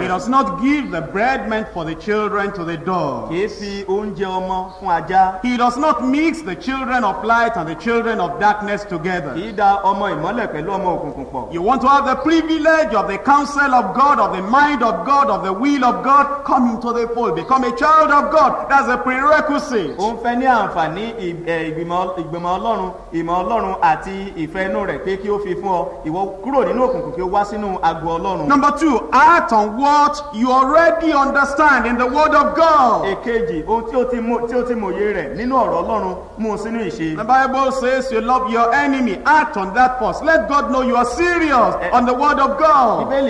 does not give the bread meant for the children to the dogs. He does not mix the children of light and the children of darkness together. You want to have the privilege of the counsel of God, of the mind of God, of the will of God, come into the fold, become a child of God. That's a prerequisite. Number two, act on what you already understand in the Word of God. The Bible says you love your enemy. Act on that first. Let God know you are serious on the Word of God. The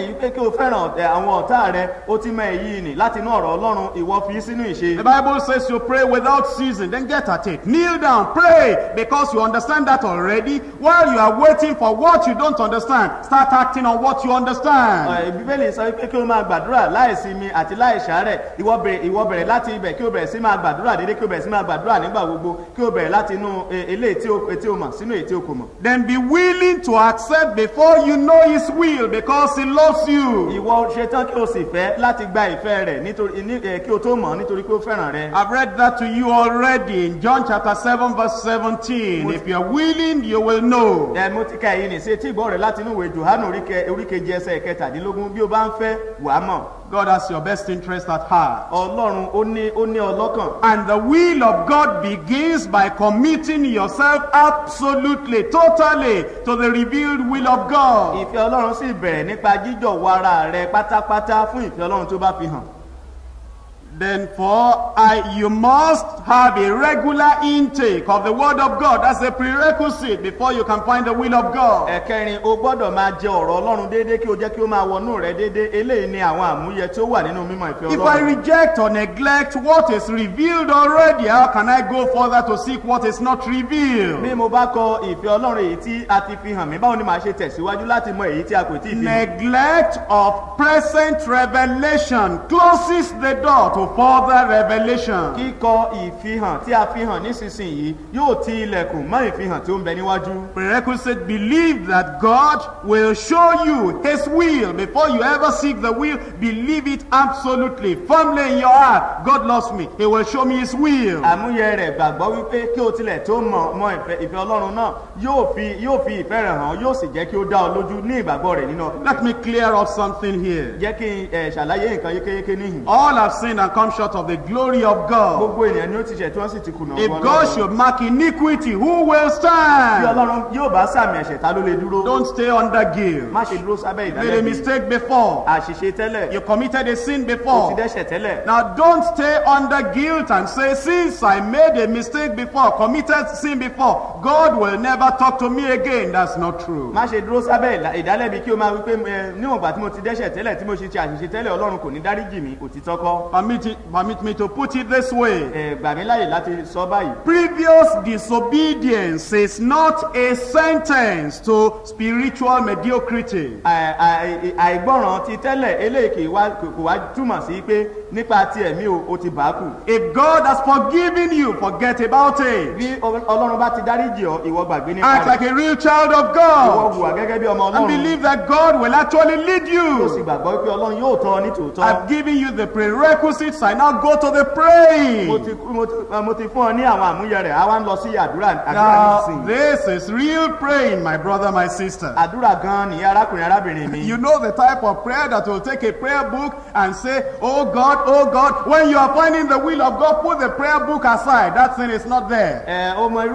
Bible says you pray without ceasing. Then get at it. Kneel down, pray, because you understand that already, while you are waiting for what you don't understand. understand. Start acting on what you understand. Bíbélì sọ pé kí o máa gbàdúrà láìsinmi àti láìṣàárẹ̀. Ìwọ bẹ̀rẹ̀ láti ibẹ̀ kí o bẹ̀rẹ̀ sí máa gbàdúrà dédé kí o bẹ̀rẹ̀ sí máa gbàdúrà nígbà gbogbo kí o bẹ̀rẹ̀ láti inú ilé etí o mọ̀ sínú etí o kò mọ̀. Then be willing to accept before you know his will because he loves you. Ìwọ ṣetán kí o sì fẹ́ láti gba ìfẹ́ rẹ̀ nítorí kí o tó mọ̀ nítorí pé ó fẹ́ràn rẹ. I've read that to you already in John chapter 7 verse 17. If you are willing, you will know. Mo ti ka èyí ní ṣe tí ìgbọ́ rẹ̀ láti inú ìwé Jòhánù oríkejì ẹsẹ̀ kẹtàdínlógún bí o bá ń fẹ́ wàá mọ̀. God has your best interest at heart. Ọlọ́run ó ní ọ lọ́kàn. And the will of God begins by committing yourself absolutely, totally to the revealed will of God. Ìfẹ́ Ọlọ́run sì bẹ̀rẹ̀ nípa jíjọ̀wọ́ ara rẹ pátápátá fún ìfẹ́ Ọlọ́run tó bá fi hàn. Therefore, you must have a regular intake of the word of God. That's a prerequisite before you can find the will of God. Ẹ̀kẹrin, o gbọ́dọ̀ máa jẹ ọ̀rọ̀ Ọlọ́run déédéé kí o jẹ́ kí ó máa wọnú rẹ déédéé. Eléyìí ni àwọn àmúyẹ tó wà nínú mímọ̀ ìfẹ́ Ọlọ́run. If I reject or neglect what is revealed already, how can I go further to seek what is not revealed? Bí mo bá kọ ìfẹ́ Ọlọ́run èyí tí a ti fi hàn mí, báwo ni màá ṣe tẹ̀síwájú láti mọ èyí tí a kò tí ì fi hàn? Neglect of present revelation closes the door to further revelation. Kíkọ ìfihàn tí a fi hàn nísinsìnyí yóò ti ilẹ̀kùn mọ́ ìfihàn tí ó ń bẹ níwájú. Prerequisite believe that God will show you his will before you ever seek the will. Believe it absolutely, firmly in your heart. God loves me. He will show me his will. Àmúyẹ rẹ̀ gbàgbọ́ wípé kí o tilẹ̀ tó mọ ìfẹ́ Ọlọ́run náà yóò fi ìfẹ́ rẹ̀ hàn, yóò sì jẹ́ kí ó dá ọ lójú ní ìgbàgbọ́ rẹ̀ nínú. Let me clear up something here. Jẹ́ kí n ṣàlàyé nǹkan yékéyéké níhìn. All have sinned and come short of the glory of God. If God should mark iniquity, who will stand? Don't stay under guilt. You made a mistake before. You committed a sin before. Now don't stay under guilt and say, since I made a mistake before, committed sin before, God will never talk to me again. That's not true. Permit me to put it this way. Previous disobedience is not a sentence to spiritual mediocrity. If God has forgiven you, forget about it. Act like a real child of God and believe that God will actually lead you. I've given you the prerequisites. I now go to the praying. This is real praying, my brother, my sister. You know the type of prayer that will take a prayer book and say, oh God, when you are finding the will of God, put the prayer book aside. That thing is not there. You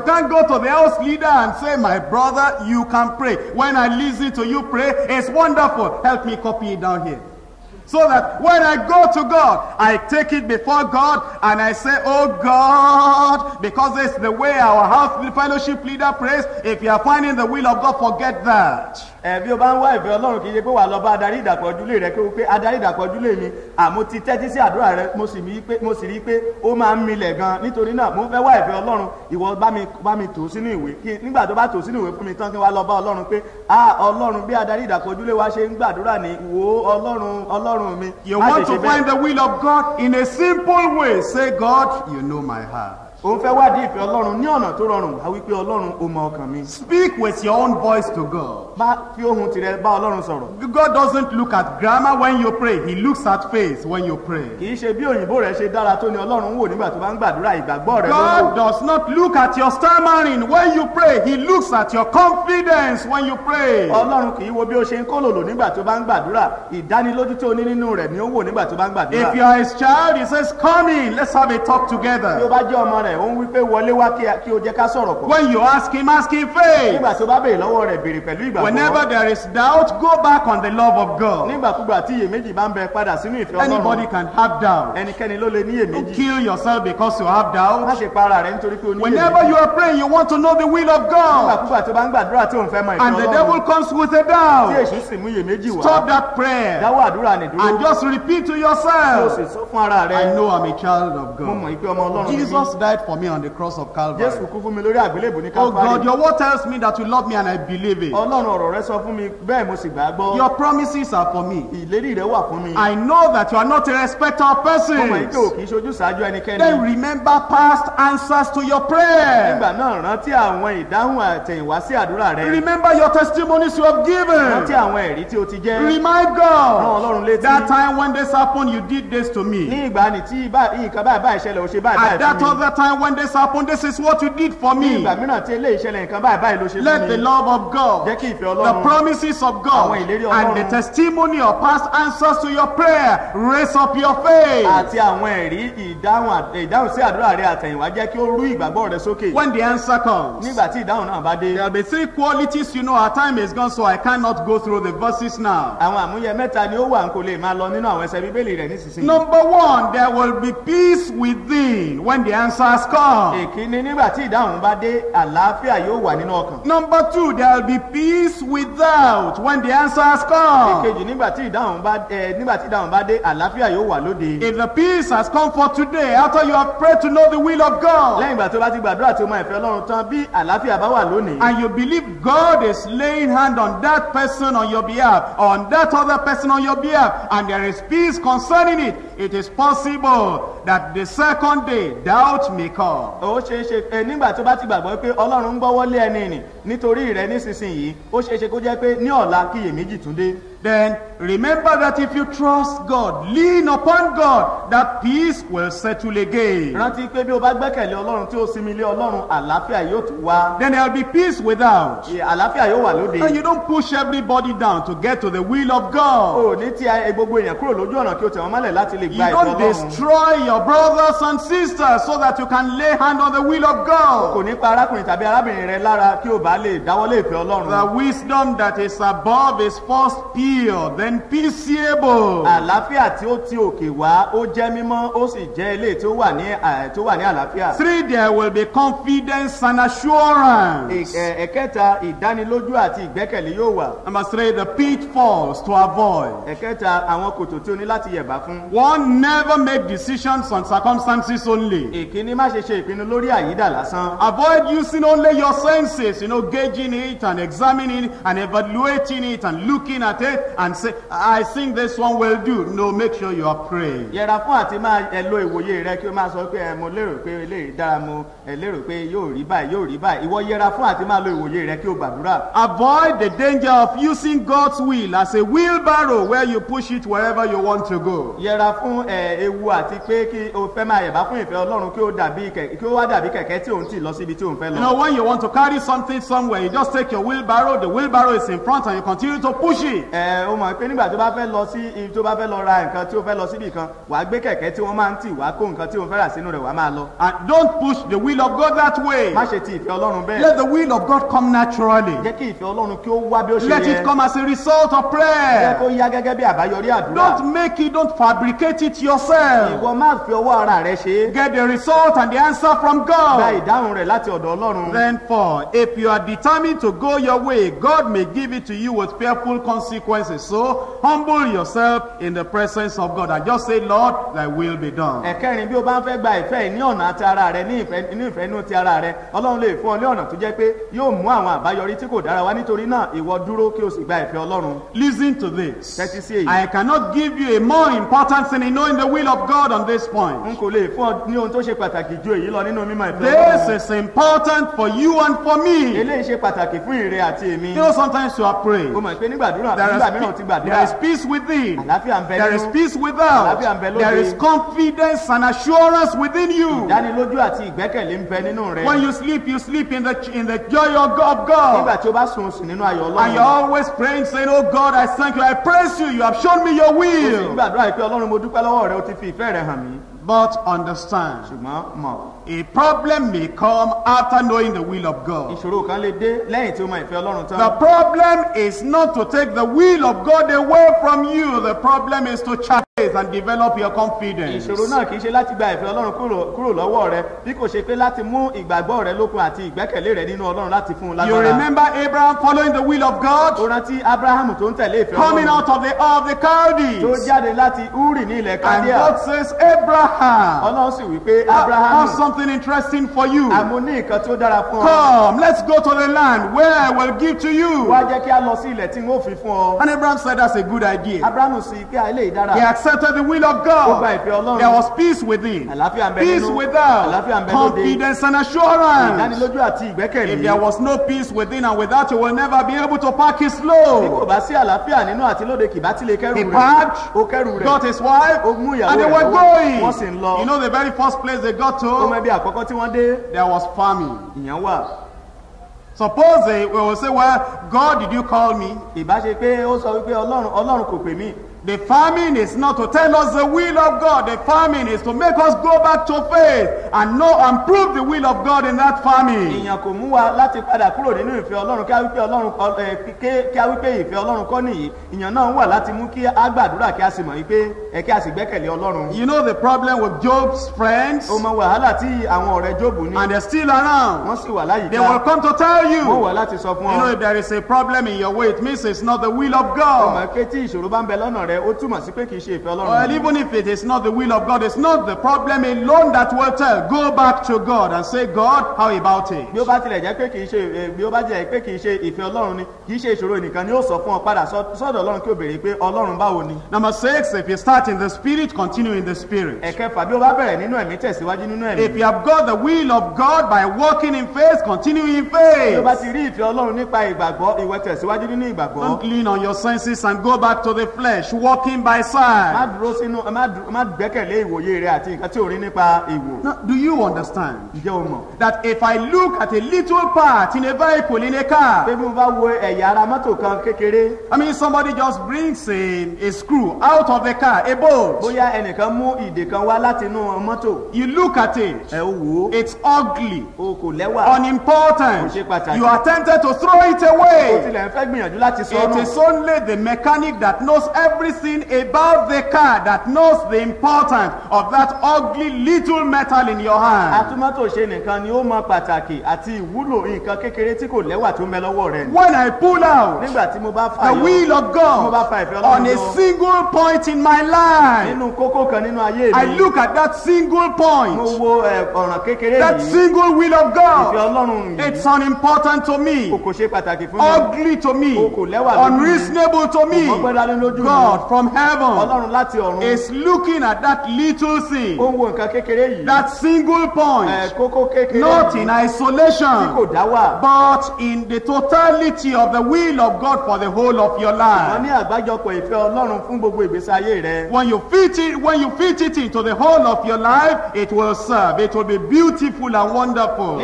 can't go to the house leader and say, my brother, you can pray. When I listen to you pray, it's wonderful. Help me copy it down here. So that when I go to God, I take it before God and I say, oh God, because it's the way our house fellowship leader prays. If you are finding the will of God, forget that. Bí o bá ń wá ìfẹ́ Ọlọ́run kì í ṣe pé wà lọ bá adarí ìdàpọ̀ ojúlé rẹ pé adarí ìdàpọ̀ ojúlé mi àmọ́ ti tẹ́tí sí àdúrà rẹ mo sì rí i pé ó máa ń milẹ̀ gan nítorí náà mo fẹ́ wá ìfẹ́ Ọlọ́run ìwọ bá mi tò sínú ìwé kí nígbà tó bá tò sínú ìwé fún mi tán kí wá lọ bá Ọlọ́run pé Ọlọ́run bí adarí ìdàpọ̀ ojúlé wa ṣe ń gbàdúrà ní wo Ọlọ́run mi. You want to find the will of God in a simple way. Say, God, you know my heart. Speak with your own voice to God. God doesn't look at grammar when you pray. He looks at face when you pray. God does not look at your stammering when you pray. He looks at your confidence when you pray. If you are his child, he says, come in, let's have a talk together. When you ask him faith. Whenever there is doubt, go back on the love of God. Anybody can have doubt. Don't kill yourself because you have doubt. Whenever you are praying, you want to know the will of God. And the devil comes with a doubt. Stop that prayer and just repeat to yourself, I know I'm a child of God. Jesus died for me on the cross of Calvary. Oh God, your word tells me that you love me and I believe it. Your promises are for me. I know that you are not a respecter of persons. Then remember past answers to your prayer. Remember your testimonies you have given. Remind God, that time when this happened, you did this to me. At that other time when this happened, this is what you did for me. Let the love of God, the promises of God, and the testimony of past answers to your prayer raise up your faith. When the answer comes, there will be three qualities. You know, our time is gone, so I cannot go through the verses now. Number one, there will be peace within when the answers come. Number two, there will be peace without when the answers come. If the peace has come for today, after you have prayed to know the will of God, and you believe God is laying hand on that person on your behalf, on that other person on your behalf, and there is peace concerning it, it is possible that the second day doubt may come. Then remember that if you trust God, lean upon God, that peace will settle again. Then there will be peace without. And you don't push everybody down to get to the will of God. You don't destroy your brothers and sisters so that you can lay hand on the will of God. The wisdom that is above is first pure, then peaceable. Three, there will be confidence and assurance. Number three, the pitfalls to avoid. One, never make decisions on circumstances only. Avoid using only your senses, you know, gauging it and examining it and evaluating it and looking at it and say, I think this one will do. No, make sure you are praying. Avoid the danger of using God's will as a wheelbarrow where you push it wherever you want to go. You know, when you want to carry something somewhere, you just take your wheelbarrow, the wheelbarrow is in front, and you continue to push it. And don't push the will of God that way. Let the will of God come naturally. Let it come as a result of prayer. Don't make it, don't fabricate it yourself. Get the result and the answer from God. Then for, if you are determined to go your way, God may give it to you with fearful consequences. So humble yourself in the presence of God and just say, Lord, thy will be done. Listen to this. I cannot give you a more important thing in knowing the will of God on this point. This is important for you and for me. You know, sometimes you are praying. There is peace within. There is peace without. There is confidence and assurance within you. When you sleep in the joy of God. And you're always praying, saying, oh God, I thank you, I praise you, you have shown me your will. But understand, a problem may come after knowing the will of God. The problem is not to take the will of God away from you. The problem is to challenge and develop your confidence. You remember Abraham following the will of God, coming out of the Ur of the Chaldees, and God says, Abraham, I have something interesting for you. Come, let's go to the land where I will give to you. And Abraham said, that's a good idea. He accepted the will of God. There was peace within, peace without, confidence and assurance. If there was no peace within and without, you will never be able to pack his load. He packed, got his wife, and they were going. You know the very first place they got to, there was famine. Suppose they will say, well, God, did you call me? The famine is not to tell us the will of God. The famine is to make us go back to faith and know and prove the will of God in that famine. You know the problem with Job's friends, and they're still around. They will come to tell you. You know, if there is a problem in your way, it means it's not the will of God. Well, even if it is not the will of God, it's not the problem alone that will tell. Go back to God and say, God, how about it? Number 6, if you start in the Spirit, continue in the Spirit. If you have got the will of God by walking in faith, continue in faith. Don't lean on your senses and go back to the flesh. Walking by sight. Now, do you understand that if I look at a little part in a vehicle, in a car, I mean, somebody just brings a screw out of the car, a bolt. You look at it, it's ugly, unimportant. You are tempted to throw it away. It is only the mechanic that knows everything about the car, that knows the importance of that ugly little metal in your hand. When I pull out the will of God on a single point in my life, I look at that single point, that single will of God. It's unimportant to me, ugly to me, unreasonable to me. God from heaven is looking at that little thing, that single point, not in isolation, but in the totality of the will of God for the whole of your life. When you fit it into the whole of your life, it will serve. It will be beautiful and wonderful.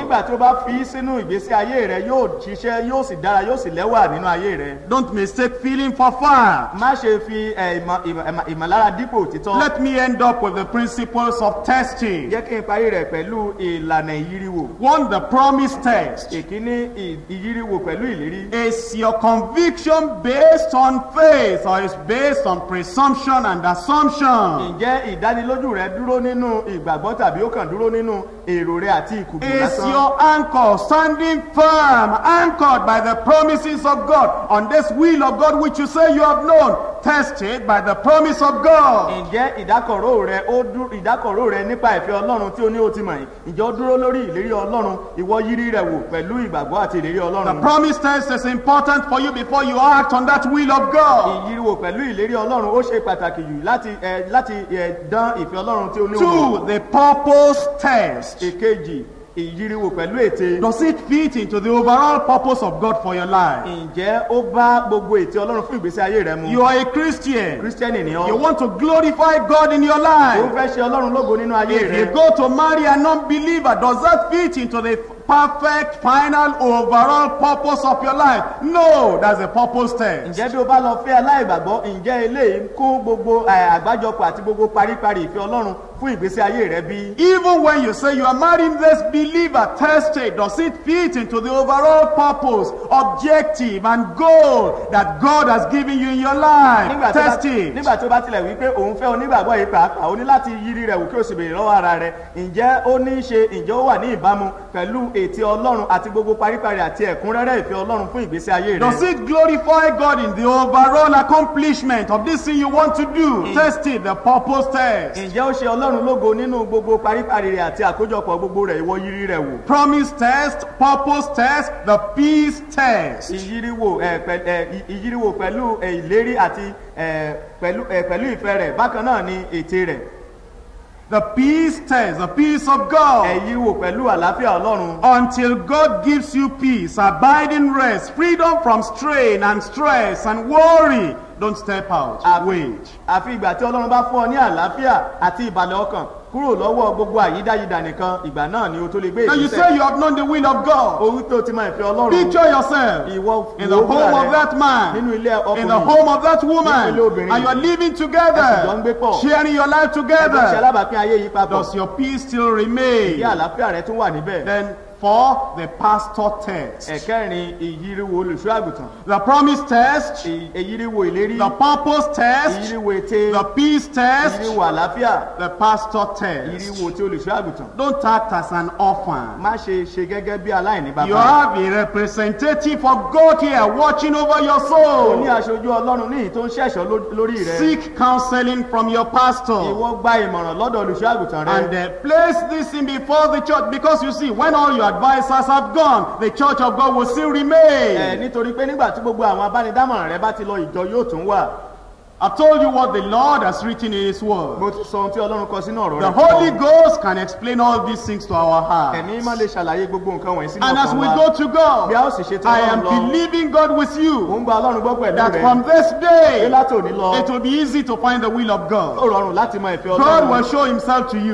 Don't mistake feeling for fire. Let me end up with the principles of testing. One, the promise test. Is your conviction based on faith, or is based on presumption and assumption? Is your anchor standing firm, anchored by the promises of God on this will of God which you say you have known, tested by the promise of God? The promise test is important for you before you act on that will of God. 2, the purpose test. Does it fit into the overall purpose of God for your life? You are a Christian. You want to glorify God in your life. If you go to marry an unbeliever, does that fit into the perfect, final, overall purpose of your life? No, that's a purpose test. Even when you say you are marrying this believer, test it. Does it fit into the overall purpose, objective and goal that God has given you in your life? Test it. Does it glorify God in the overall accomplishment of this thing you want to do? Test it, the purpose test. Promise test, purpose test, the peace test. The peace test, the peace of God. Until God gives you peace, abiding rest, freedom from strain and stress and worry, don't step out. Wait. Now you say you have known the will of God. Picture yourself in the home of that man, in the home of that woman, and you are living together, sharing your life together. Does your peace still remain? Then for the pastor test, the promise test, the purpose test, the peace test, the pastor test. Don't act as an orphan. You have a representative of God here watching over your soul. Seek counseling from your pastor and place this thing before the church, because you see, when all your advisors have gone, the church of God will still remain. I've told you what the Lord has written in His Word. The Holy Ghost can explain all these things to our hearts. And as we go to God, I am believing God with you that from this day, it will be easy to find the will of God. God will show Himself to you.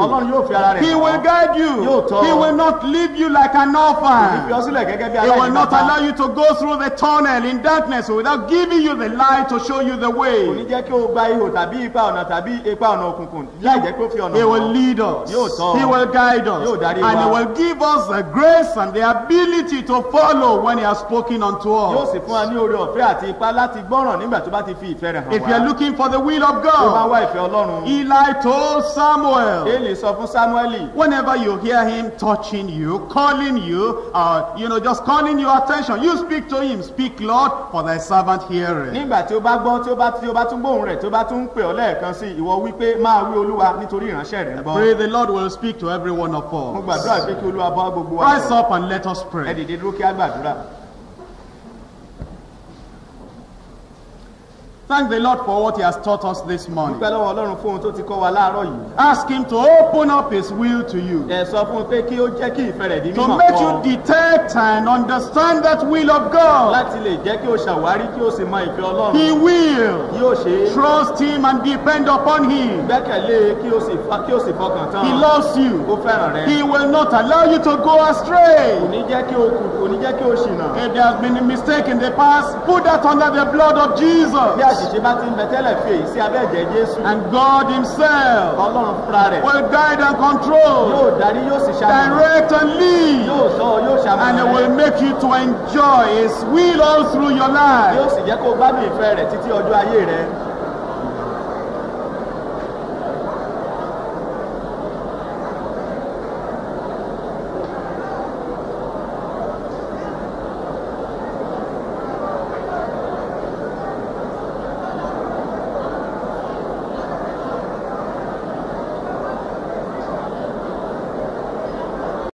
He will guide you. He will not leave you like an orphan. He will not allow you to go through the tunnel in darkness without giving you the light to show you the way. He will lead us, He will guide us, and He will give us the grace and the ability to follow when He has spoken unto us. If you are looking for the will of God, Eli told Samuel, whenever you hear him touching you, calling you, just calling your attention, you speak to him. Speak, Lord, for thy servant heareth. Pray the Lord will speak to every one of us. Rise up and let us pray. Thank the Lord for what He has taught us this morning. Ask Him to open up His will to you, to make you detect and understand that will of God. He will. Trust Him and depend upon Him. He loves you. He will not allow you to go astray. If there has been a mistake in the past, put that under the blood of Jesus. And God Himself will guide and control, direct and lead, and it will make you to enjoy His will all through your life.